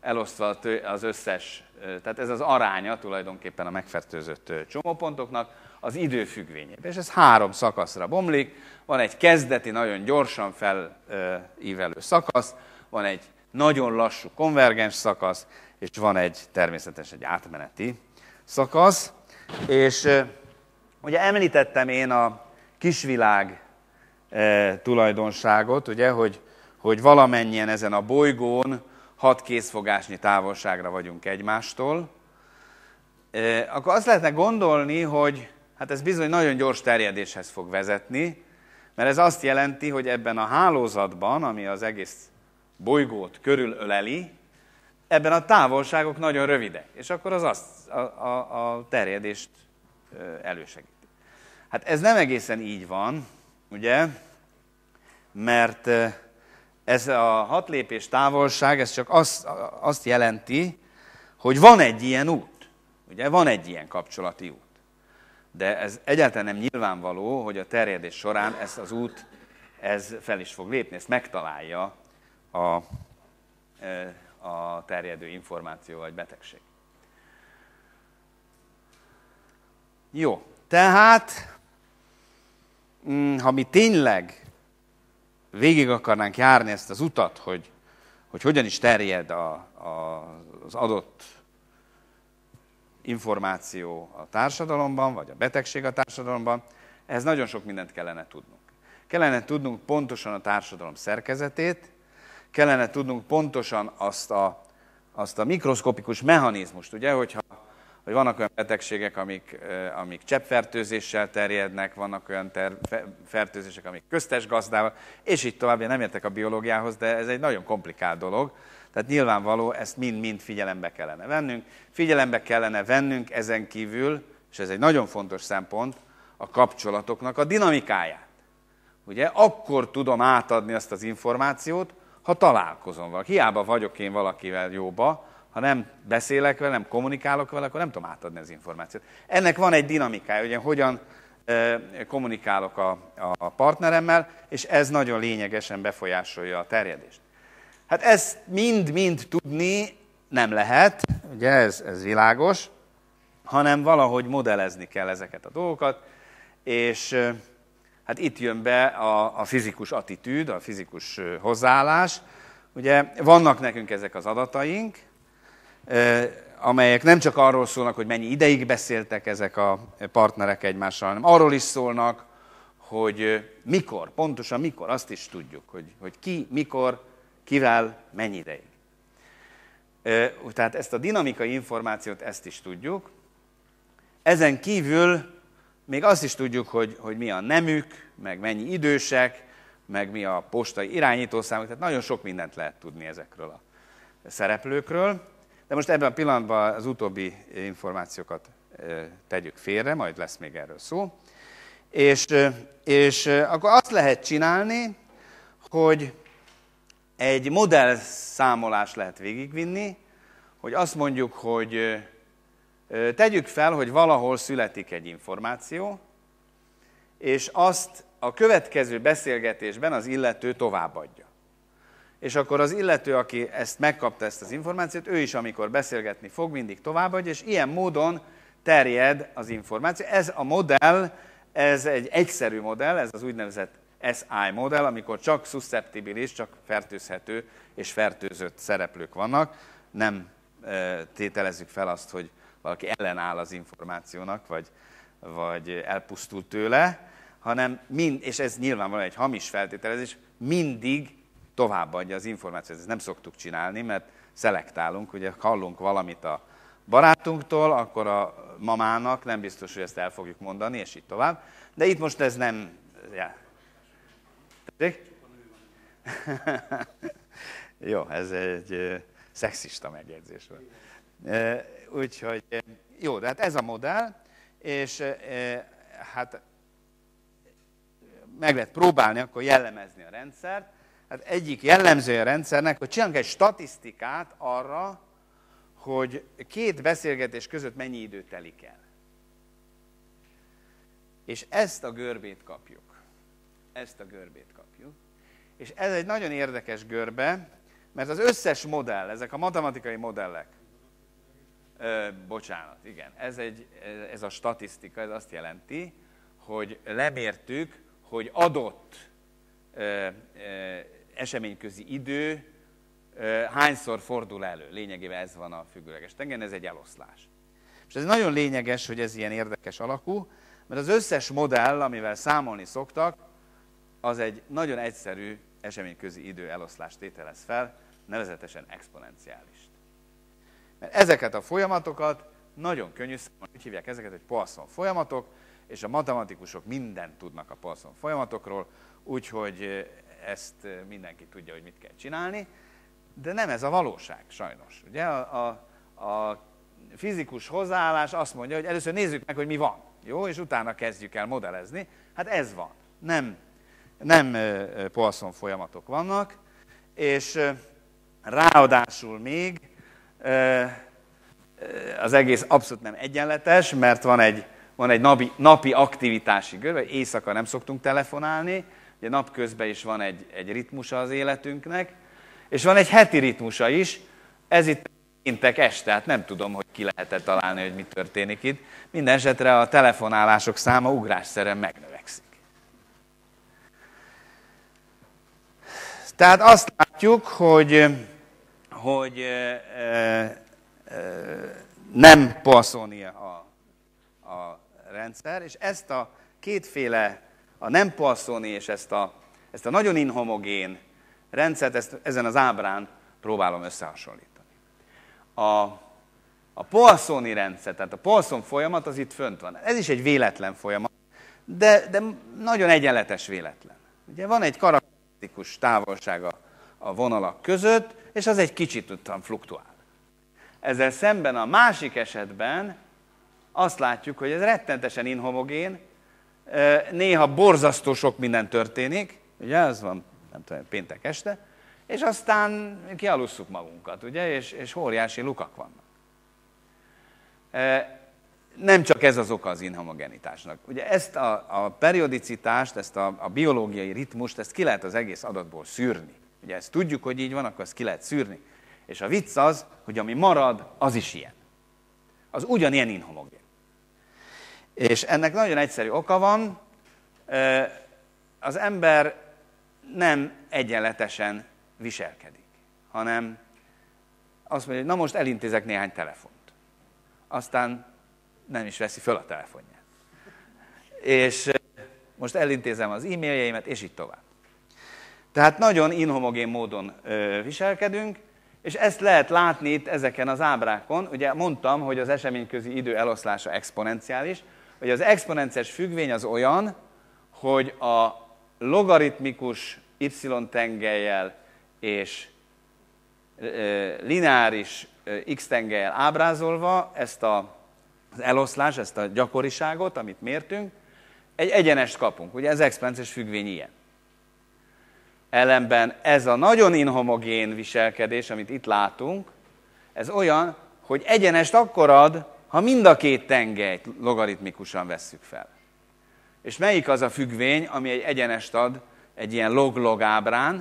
elosztva az összes, tehát ez az aránya tulajdonképpen a megfertőzött csomópontoknak, az idő függvényében. És ez három szakaszra bomlik. Van egy kezdeti, nagyon gyorsan felívelő szakasz, van egy nagyon lassú konvergens szakasz, és van egy természetesen egy átmeneti szakasz. És ugye említettem én a kisvilág tulajdonságot, ugye, hogy valamennyien ezen a bolygón 6 kézfogásnyi távolságra vagyunk egymástól. Akkor azt lehetne gondolni, hogy hát ez bizony nagyon gyors terjedéshez fog vezetni, mert ez azt jelenti, hogy ebben a hálózatban, ami az egész bolygót körülöleli, ebben a távolságok nagyon rövidek, és akkor az azt a terjedést elősegíti. Hát ez nem egészen így van, ugye, mert ez a 6 lépés távolság, ez csak azt jelenti, hogy van egy ilyen út, ugye, van egy ilyen kapcsolati út. De ez egyáltalán nem nyilvánvaló, hogy a terjedés során ez az út fel is fog lépni, ezt megtalálja a terjedő információ vagy betegség. Jó, tehát ha mi tényleg végig akarnánk járni ezt az utat, hogy hogyan is terjed az adott információ a társadalomban, vagy a betegség a társadalomban, ehhez nagyon sok mindent kellene tudnunk. Kellene tudnunk pontosan a társadalom szerkezetét, kellene tudnunk pontosan azt a mikroszkopikus mechanizmust, ugye, hogy vannak olyan betegségek, amik cseppfertőzéssel terjednek, vannak olyan fertőzések, amik köztes gazdával, és így tovább. Én nem értek a biológiához, de ez egy nagyon komplikált dolog. Tehát nyilvánvaló, ezt mind-mind figyelembe kellene vennünk. Figyelembe kellene vennünk ezen kívül, és ez egy nagyon fontos szempont, a kapcsolatoknak a dinamikáját. Ugye akkor tudom átadni azt az információt, ha találkozom valaki. Hiába vagyok én valakivel jóba, ha nem beszélek vele, nem kommunikálok vele, akkor nem tudom átadni az információt. Ennek van egy dinamikája, ugye hogyan kommunikálok a partneremmel, és ez nagyon lényegesen befolyásolja a terjedést. Hát ezt mind-mind tudni nem lehet, ugye ez világos, hanem valahogy modellezni kell ezeket a dolgokat, és hát itt jön be a fizikus attitűd, a fizikus hozzáállás. Ugye vannak nekünk ezek az adataink, amelyek nem csak arról szólnak, hogy mennyi ideig beszéltek ezek a partnerek egymással, hanem arról is szólnak, hogy mikor, pontosan mikor, azt is tudjuk, hogy ki, mikor, kivel, mennyi ideig. Tehát ezt a dinamikai információt, ezt is tudjuk. Ezen kívül még azt is tudjuk, hogy mi a nemük, meg mennyi idősek, meg mi a postai irányítószámuk, tehát nagyon sok mindent lehet tudni ezekről a szereplőkről. De most ebben a pillanatban az utóbbi információkat tegyük félre, majd lesz még erről szó. És akkor azt lehet csinálni, hogy egy modellszámolást lehet végigvinni, hogy azt mondjuk, hogy tegyük fel, hogy valahol születik egy információ, és azt a következő beszélgetésben az illető továbbadja. És akkor az illető, aki ezt megkapta, ezt az információt, ő is, amikor beszélgetni fog, mindig továbbadja, és ilyen módon terjed az információ. Ez a modell, ez egy egyszerű modell, ez az úgynevezett SI modell, amikor csak szuszceptibilis, csak fertőzhető és fertőzött szereplők vannak. Nem tételezzük fel azt, hogy valaki ellenáll az információnak, vagy elpusztul tőle, hanem és ez nyilvánvalóan egy hamis feltételezés, mindig továbbadja az információt. Ezt nem szoktuk csinálni, mert szelektálunk, ugye hallunk valamit a barátunktól, akkor a mamának nem biztos, hogy ezt el fogjuk mondani, és így tovább. De itt most ez nem... Ja. Jó, ez egy szexista megjegyzés volt. Úgyhogy jó, de hát ez a modell, és hát meg lehet próbálni akkor jellemezni a rendszert. Hát egyik jellemzője a rendszernek, hogy csinálunk egy statisztikát arra, hogy két beszélgetés között mennyi idő telik el. És ezt a görbét kapjuk. Ezt a görbét kapjuk. És ez egy nagyon érdekes görbe, mert az összes modell, ezek a matematikai modellek, bocsánat, igen, ez a statisztika, ez azt jelenti, hogy lemértük, hogy adott eseményközi idő hányszor fordul elő. Lényegében ez van a függőleges tengelyen, ez egy eloszlás. És ez nagyon lényeges, hogy ez ilyen érdekes alakú, mert az összes modell, amivel számolni szoktak, az egy nagyon egyszerű eseményközi idő eloszlást tételez fel, nevezetesen exponenciális. Mert ezeket a folyamatokat nagyon könnyű számolni, úgy hívják ezeket, hogy Poisson folyamatok, és a matematikusok mindent tudnak a Poisson folyamatokról, úgyhogy ezt mindenki tudja, hogy mit kell csinálni, de nem ez a valóság, sajnos. Ugye a fizikus hozzáállás azt mondja, hogy először nézzük meg, hogy mi van, jó, és utána kezdjük el modellezni. Hát ez van, nem Poisson folyamatok vannak, és ráadásul még az egész abszolút nem egyenletes, mert van egy napi aktivitási görbe, éjszaka nem szoktunk telefonálni, ugye napközben is van egy ritmusa az életünknek, és van egy heti ritmusa is, Ez itt péntek este, tehát nem tudom, hogy ki lehetett találni, hogy mi történik itt. Minden esetre a telefonálások száma ugrásszerűen megnövekszik. Tehát azt látjuk, hogy nem Poissonia a rendszer, és ezt a kétféle, a nem Poissonia és ezt a nagyon inhomogén rendszert, ezen az ábrán próbálom összehasonlítani. A Poisson-i rendszer, tehát a Poisson folyamat az itt fönt van. Ez is egy véletlen folyamat, de nagyon egyenletes véletlen. Ugye van egy karakterisztikus távolság a vonalak között, és az egy kicsit tudtam fluktuál. Ezzel szemben a másik esetben azt látjuk, hogy ez rettentesen inhomogén, néha borzasztó sok minden történik, ugye ez van, nem tudom, péntek este, és aztán kialusszuk magunkat, ugye, és óriási lukak vannak. Nem csak ez az oka az inhomogenitásnak. Ugye ezt a periodicitást, ezt a biológiai ritmust, ezt ki lehet az egész adatból szűrni. Ugye ezt tudjuk, hogy így van, akkor ezt ki lehet szűrni. És a vicc az, hogy ami marad, az is ilyen. Az ugyanilyen inhomogén. És ennek nagyon egyszerű oka van, az ember nem egyenletesen viselkedik, hanem azt mondja, hogy na most elintézek néhány telefont. Aztán nem is veszi föl a telefonját. És most elintézem az e-mailjeimet, és így tovább. Tehát nagyon inhomogén módon viselkedünk, és ezt lehet látni itt ezeken az ábrákon. Ugye mondtam, hogy az eseményközi idő eloszlása exponenciális, hogy az exponenciális függvény az olyan, hogy a logaritmikus y-tengelyel és lineáris x-tengelyel ábrázolva ezt az eloszlás, ezt a gyakoriságot, amit mértünk, egy egyenest kapunk. Ugye ez exponenciális függvény ilyen. Ellenben ez a nagyon inhomogén viselkedés, amit itt látunk, ez olyan, hogy egyenest akkor ad, ha mind a két tengelyt logaritmikusan vesszük fel. És melyik az a függvény, ami egy egyenest ad egy ilyen log-log ábrán?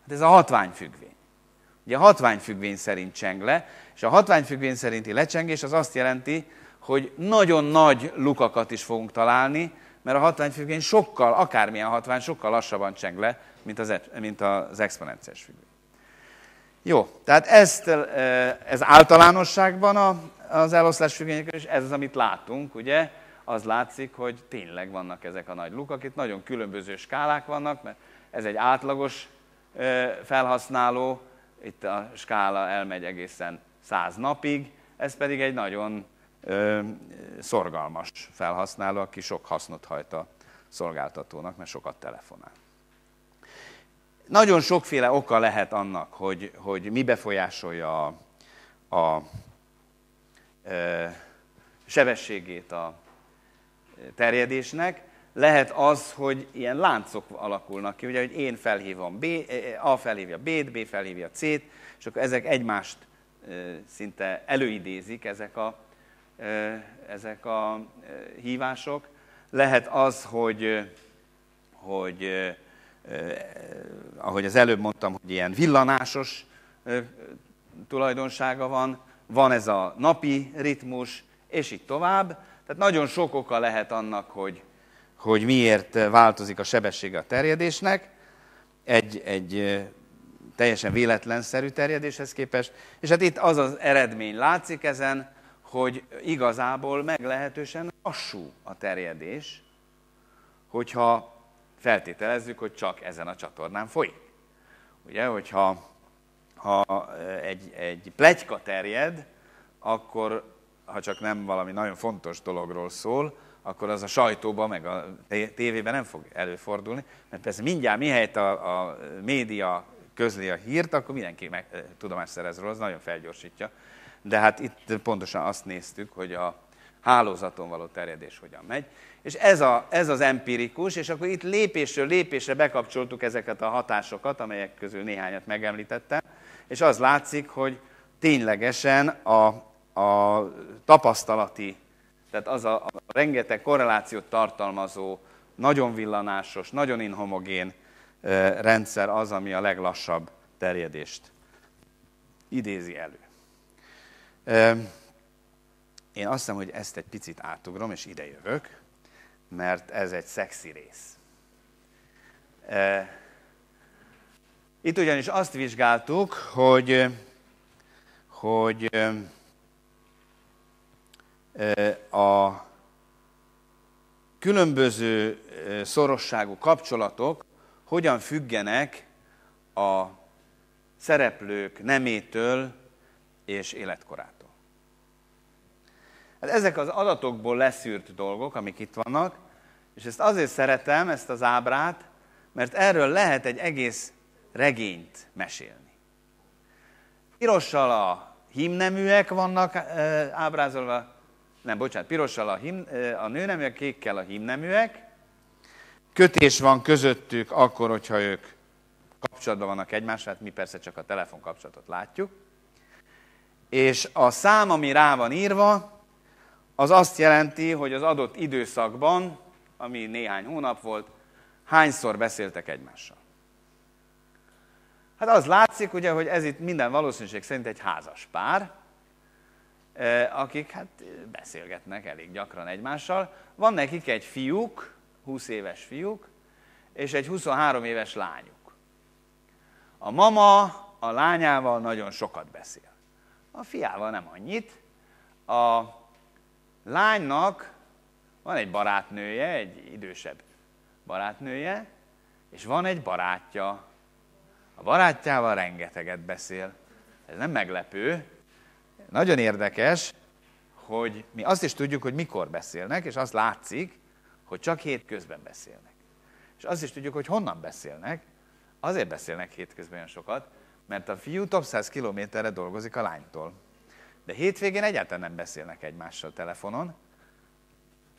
Hát ez a hatványfüggvény. Ugye a hatványfüggvény szerint cseng le, és a hatványfüggvény szerinti lecsengés az azt jelenti, hogy nagyon nagy lukakat is fogunk találni, mert a hatványfüggvény sokkal, akármilyen hatvány, sokkal lassabban cseng le, mint az exponenciális függvény. Jó, tehát ez általánosságban az eloszlás függvényekről, és ez az, amit látunk, ugye? Az látszik, hogy tényleg vannak ezek a nagy lukak. Itt nagyon különböző skálák vannak, mert ez egy átlagos felhasználó, itt a skála elmegy egészen 100 napig, ez pedig egy nagyon szorgalmas felhasználó, aki sok hasznot hajt a szolgáltatónak, mert sokat telefonál. Nagyon sokféle oka lehet annak, hogy mi befolyásolja a sebességét a terjedésnek. Lehet az, hogy ilyen láncok alakulnak ki, ugye, hogy én felhívom A felhívja B-t, B felhívja C-t, és akkor ezek egymást szinte előidézik, ezek a hívások. Lehet az, hogy ahogy az előbb mondtam, hogy ilyen villanásos tulajdonsága van, van ez a napi ritmus, és így tovább. Tehát nagyon sok oka lehet annak, hogy miért változik a sebessége a terjedésnek, egy teljesen véletlenszerű terjedéshez képest. És hát itt az az eredmény látszik ezen, hogy igazából meglehetősen lassú a terjedés, hogyha feltételezzük, hogy csak ezen a csatornán folyik. Ugye, hogyha egy pletyka terjed, akkor ha csak nem valami nagyon fontos dologról szól, akkor az a sajtóban, meg a tévében nem fog előfordulni, mert persze mindjárt mihelyt a média közli a hírt, akkor mindenki tudomást szerez róla, az nagyon felgyorsítja. De hát itt pontosan azt néztük, hogy a hálózaton való terjedés hogyan megy. És ez az empirikus, és akkor itt lépésről lépésre bekapcsoltuk ezeket a hatásokat, amelyek közül néhányat megemlítettem, és az látszik, hogy ténylegesen a tapasztalati, tehát az a rengeteg korrelációt tartalmazó, nagyon villanásos, nagyon inhomogén rendszer az, ami a leglassabb terjedést idézi elő. Én azt hiszem, hogy ezt egy picit átugrom, és ide jövök, mert ez egy szexi rész. Itt ugyanis azt vizsgáltuk, hogy a különböző szorosságú kapcsolatok hogyan függenek a szereplők nemétől és életkorától. Hát ezek az adatokból leszűrt dolgok, amik itt vannak, és ezt azért szeretem, ezt az ábrát, mert erről lehet egy egész regényt mesélni. Pirossal a hímneműek vannak ábrázolva, pirossal a nőneműek, kékkel a hímneműek. Kötés van közöttük akkor, hogyha ők kapcsolatban vannak egymással, hát mi persze csak a telefonkapcsolatot látjuk. És a szám, ami rá van írva, az azt jelenti, hogy az adott időszakban, ami néhány hónap volt, hányszor beszéltek egymással. Hát az látszik, ugye, hogy ez itt minden valószínűség szerint egy házas pár, akik hát beszélgetnek elég gyakran egymással. Van nekik egy fiúk, 20 éves fiúk, és egy 23 éves lányuk. A mama a lányával nagyon sokat beszél. A fiával nem annyit. A lánynak van egy barátnője, egy idősebb barátnője, és van egy barátja. A barátjával rengeteget beszél. Ez nem meglepő. Nagyon érdekes, hogy mi azt is tudjuk, hogy mikor beszélnek, és azt látszik, hogy csak hétközben beszélnek. És azt is tudjuk, hogy honnan beszélnek. Azért beszélnek hétközben olyan sokat, mert a fiú több száz kilométerre dolgozik a lánytól. De hétvégén egyáltalán nem beszélnek egymással telefonon.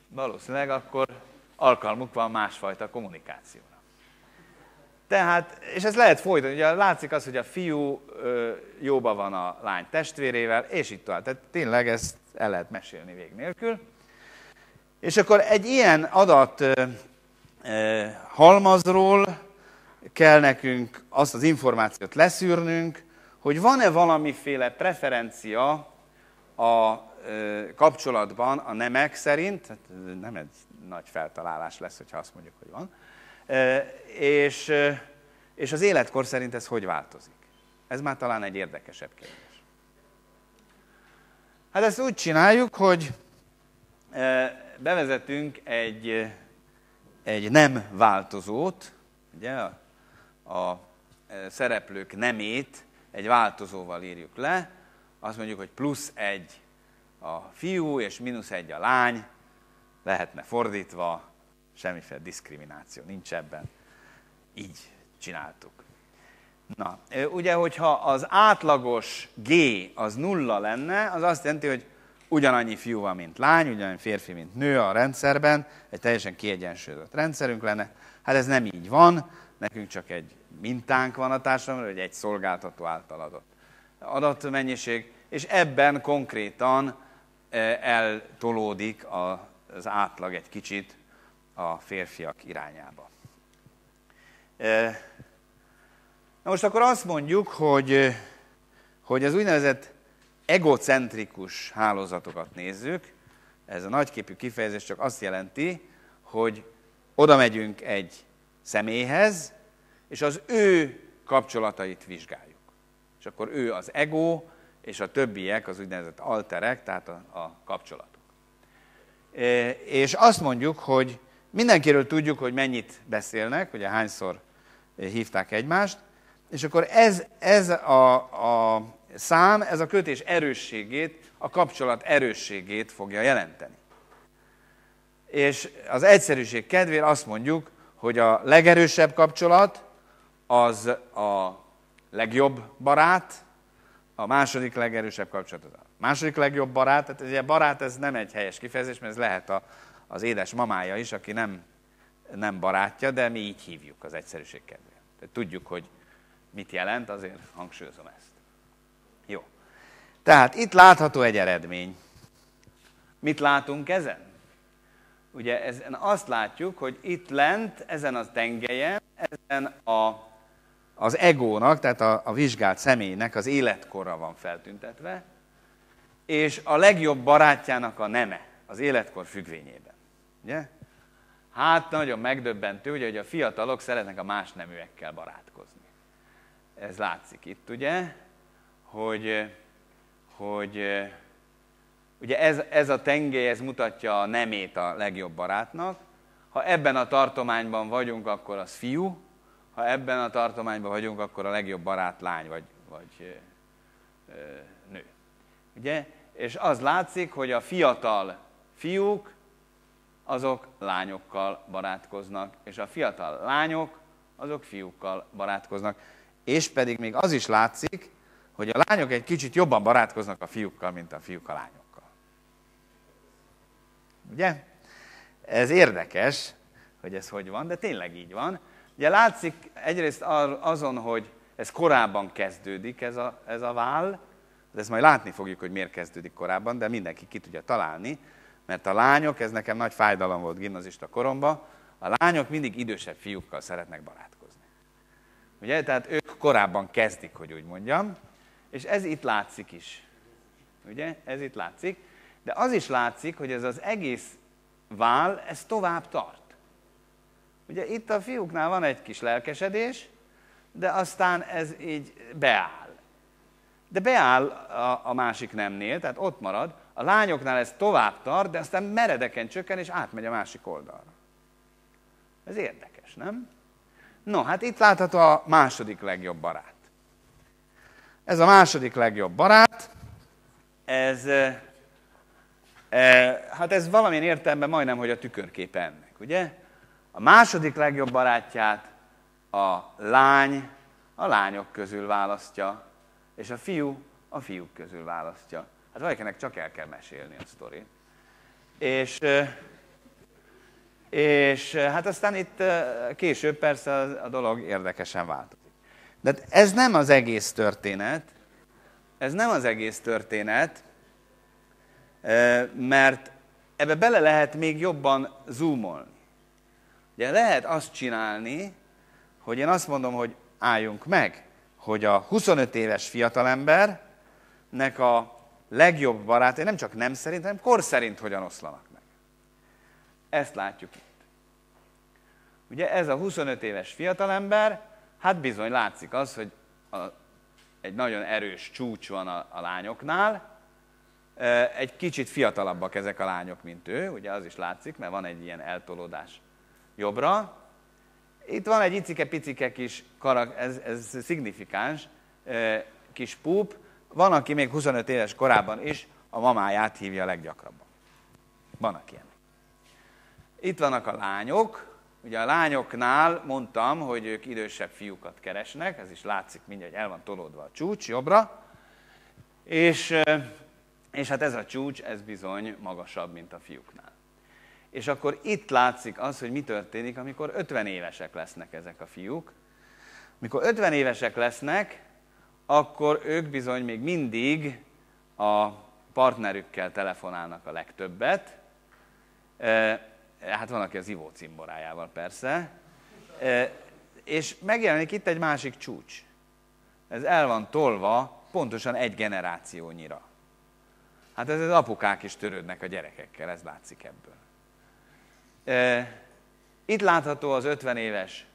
Valószínűleg akkor alkalmuk van másfajta kommunikációra. Tehát, és ez lehet folytatni, ugye látszik az, hogy a fiú jóban van a lány testvérével, és így tovább. Tehát tényleg ezt el lehet mesélni vég nélkül. És akkor egy ilyen adat halmazról kell nekünk azt az információt leszűrnünk, hogy van-e valamiféle preferencia a kapcsolatban a nemek szerint. Nem egy nagy feltalálás lesz, hogyha azt mondjuk, hogy van. És az életkor szerint ez hogy változik? Ez már talán egy érdekesebb kérdés. Hát ezt úgy csináljuk, hogy bevezetünk egy nem változót, ugye, a szereplők nemét egy változóval írjuk le, azt mondjuk, hogy +1 a fiú és -1 a lány, lehetne fordítva, semmiféle diszkrimináció nincs ebben. Így csináltuk. Na, ugye, hogyha az átlagos G az 0 lenne, az azt jelenti, hogy ugyanannyi fiú van, mint lány, ugyanannyi férfi, mint nő a rendszerben, egy teljesen kiegyensúlyozott rendszerünk lenne. Hát ez nem így van, nekünk csak egy mintánk van a társadalomra, vagy egy szolgáltató által adott adatmennyiség, és ebben konkrétan eltolódik az átlag egy kicsit a férfiak irányába. Na most akkor azt mondjuk, hogy az úgynevezett egocentrikus hálózatokat nézzük. Ez a nagyképű kifejezés csak azt jelenti, hogy oda megyünk egy személyhez, és az ő kapcsolatait vizsgáljuk. És akkor ő az ego, és a többiek az úgynevezett alterek, tehát a kapcsolatok. És azt mondjuk, hogy mindenkiről tudjuk, hogy mennyit beszélnek, ugye hányszor hívták egymást, és akkor ez a szám, ez a kötés erősségét, a kapcsolat erősségét fogja jelenteni. És az egyszerűség kedvéért azt mondjuk, hogy a legerősebb kapcsolat az a legjobb barát, a második legerősebb kapcsolat az a második legjobb barát. Tehát ugye barát ez nem egy helyes kifejezés, mert ez lehet az édes mamája is, aki nem barátja, de mi így hívjuk az egyszerűség kedvéért. Tehát tudjuk, hogy mit jelent, azért hangsúlyozom ezt. Jó. Tehát itt látható egy eredmény. Mit látunk ezen? Ugye ezen azt látjuk, hogy itt lent, ezen az tengelyen, ezen a az egónak, tehát a vizsgált személynek az életkorra van feltüntetve, és a legjobb barátjának a neme az életkor függvényében. Ugye? Hát nagyon megdöbbentő, ugye, hogy a fiatalok szeretnek a más neműekkel barátkozni. Ez látszik itt, ugye, hogy ugye ez a tengely, ez mutatja a nemét a legjobb barátnak. Ha ebben a tartományban vagyunk, akkor az fiú, ha ebben a tartományban vagyunk, akkor a legjobb barát lány vagy nő. Ugye? És az látszik, hogy a fiatal fiúk, azok lányokkal barátkoznak, és a fiatal lányok, azok fiúkkal barátkoznak. És pedig még az is látszik, hogy a lányok egy kicsit jobban barátkoznak a fiúkkal, mint a fiúk a lányokkal. Ugye? Ez érdekes, hogy ez hogy van, de tényleg így van. Ugye látszik egyrészt azon, hogy ez korábban kezdődik, ez a váll, de ezt majd látni fogjuk, hogy miért kezdődik korábban, de mindenki ki tudja találni, mert a lányok, ez nekem nagy fájdalom volt gimnazista koromban, a lányok mindig idősebb fiúkkal szeretnek barátkozni. Ugye? Tehát ők korábban kezdik, hogy úgy mondjam, és ez itt látszik is. Ugye? Ez itt látszik, de az is látszik, hogy ez az egész vál, ez tovább tart. Ugye itt a fiúknál van egy kis lelkesedés, de aztán ez így beáll. De beáll a másik nemnél, tehát ott marad. A lányoknál ez tovább tart, de aztán meredeken csökken, és átmegy a másik oldalra. Ez érdekes, nem? No, hát itt látható a második legjobb barát. Ez a második legjobb barát, hát ez valamilyen értelemben majdnem, hogy a tükörképe ennek, ugye? A második legjobb barátját a lány a lányok közül választja, és a fiú a fiúk közül választja. Hát valakinek csak el kell mesélni a sztorit. És hát aztán itt később persze a dolog érdekesen változik. De ez nem az egész történet, mert ebbe bele lehet még jobban zoomolni. Ugye lehet azt csinálni, hogy én azt mondom, hogy álljunk meg, hogy a 25 éves fiatalembernek a legjobb barátai nem csak nem szerint, hanem kor szerint hogyan oszlanak meg. Ezt látjuk itt. Ugye ez a 25 éves fiatalember, hát bizony látszik az, hogy egy nagyon erős csúcs van a lányoknál, egy kicsit fiatalabbak ezek a lányok, mint ő, ugye az is látszik, mert van egy ilyen eltolódás jobbra. Itt van egy icike-picike kis karakter, ez szignifikáns kis púp. Van, aki még 25 éves korában is a mamáját hívja leggyakrabban. Vannak ilyen. Itt vannak a lányok. Ugye a lányoknál mondtam, hogy ők idősebb fiúkat keresnek. Ez is látszik mindjárt, hogy el van tolódva a csúcs jobbra. És hát ez a csúcs, ez bizony magasabb, mint a fiúknál. És akkor itt látszik az, hogy mi történik, amikor 50 évesek lesznek ezek a fiúk. Amikor 50 évesek lesznek, akkor ők bizony még mindig a partnerükkel telefonálnak a legtöbbet. Hát van, aki az ivó cimborájával persze. És megjelenik itt egy másik csúcs. Ez el van tolva pontosan egy generációnyira. Hát ez az apukák is törődnek a gyerekekkel, ez látszik ebből. Itt látható az 50 éves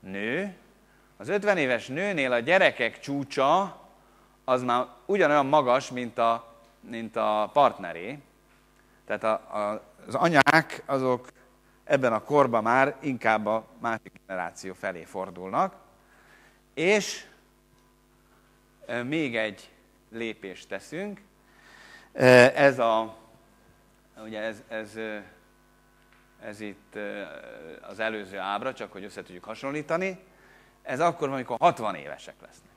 nő. Az 50 éves nőnél a gyerekek csúcsa az már ugyanolyan magas, mint a partneré. Tehát az anyák azok ebben a korban már inkább a másik generáció felé fordulnak. És még egy lépést teszünk. Ez itt az előző ábra, csak hogy össze tudjuk hasonlítani. Ez akkor van, amikor 60 évesek lesznek.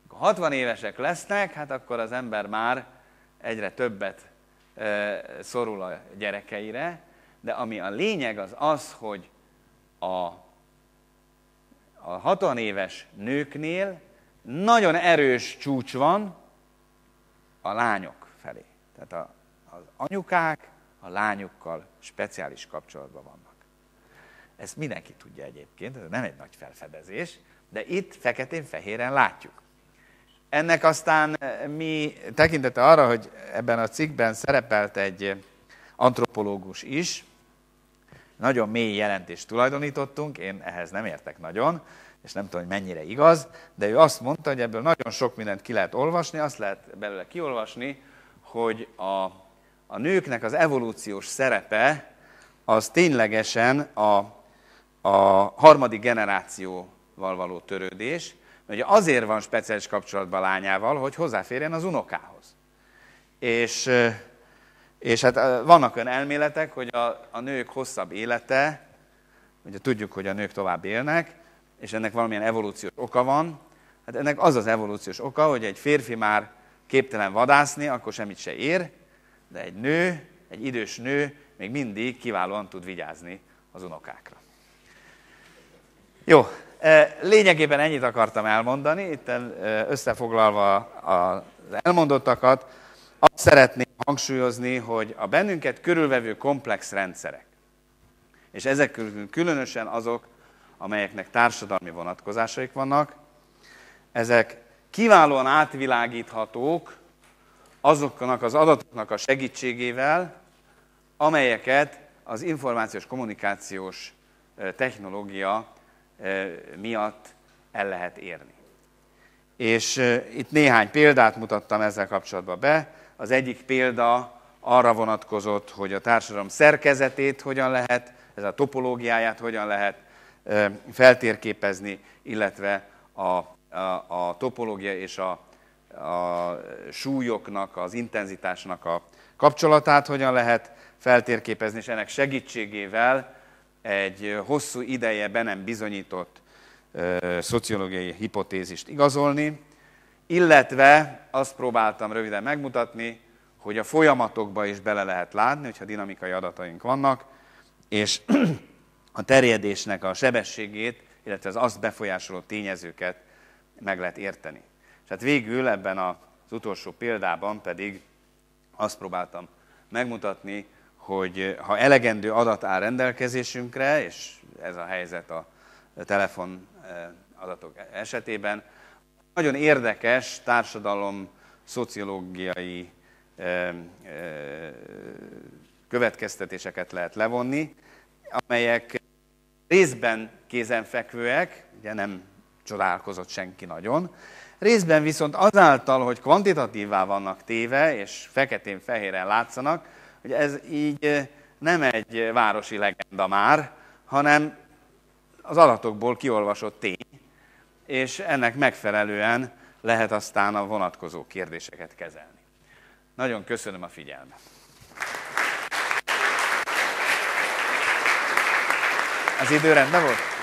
Amikor 60 évesek lesznek, hát akkor az ember már egyre többet szorul a gyerekeire, de ami a lényeg az az, hogy a 60 éves nőknél nagyon erős csúcs van a lányok felé. Tehát az anyukák a lányokkal speciális kapcsolatban vannak. Ezt mindenki tudja egyébként, ez nem egy nagy felfedezés, De itt feketén-fehéren látjuk. Ennek aztán mi tekintete arra, hogy ebben a cikkben szerepelt egy antropológus is, nagyon mély jelentést tulajdonítottunk, én ehhez nem értek nagyon, és nem tudom, hogy mennyire igaz, de ő azt mondta, hogy ebből nagyon sok mindent ki lehet olvasni, azt lehet belőle kiolvasni, hogy a nőknek az evolúciós szerepe az ténylegesen a harmadik generációval való törődés, mert ugye azért van speciális kapcsolatban a lányával, hogy hozzáférjen az unokához. És hát vannak olyan elméletek, hogy a nők hosszabb élete, ugye tudjuk, hogy a nők tovább élnek, és ennek valamilyen evolúciós oka van. Hát ennek az az evolúciós oka, hogy egy férfi már képtelen vadászni, akkor semmit se ér, de egy nő, egy idős nő még mindig kiválóan tud vigyázni az unokákra. Jó, lényegében ennyit akartam elmondani, itt összefoglalva az elmondottakat, azt szeretném hangsúlyozni, hogy a bennünket körülvevő komplex rendszerek, és ezek körül különösen azok, amelyeknek társadalmi vonatkozásaik vannak, ezek kiválóan átvilágíthatók azoknak az adatoknak a segítségével, amelyeket az információs kommunikációs technológia miatt el lehet érni. És itt néhány példát mutattam ezzel kapcsolatban be. Az egyik példa arra vonatkozott, hogy a társadalom szerkezetét hogyan lehet, ez a topológiáját hogyan lehet feltérképezni, illetve a topológia és a súlyoknak, az intenzitásnak a kapcsolatát hogyan lehet feltérképezni, és ennek segítségével egy hosszú ideje be nem bizonyított szociológiai hipotézist igazolni, illetve azt próbáltam röviden megmutatni, hogy a folyamatokba is bele lehet látni, hogyha dinamikai adataink vannak, és a terjedésnek a sebességét, illetve az azt befolyásoló tényezőket meg lehet érteni. És hát végül ebben az utolsó példában pedig azt próbáltam megmutatni, hogy ha elegendő adat áll rendelkezésünkre, és ez a helyzet a telefon adatok esetében, nagyon érdekes társadalom szociológiai következtetéseket lehet levonni, amelyek részben kézenfekvőek, ugye nem csodálkozott senki nagyon, részben viszont azáltal, hogy kvantitatívvá vannak téve, és feketén-fehéren látszanak, hogy ez így nem egy városi legenda már, hanem az adatokból kiolvasott tény, és ennek megfelelően lehet aztán a vonatkozó kérdéseket kezelni. Nagyon köszönöm a figyelmet! Az időrendben volt?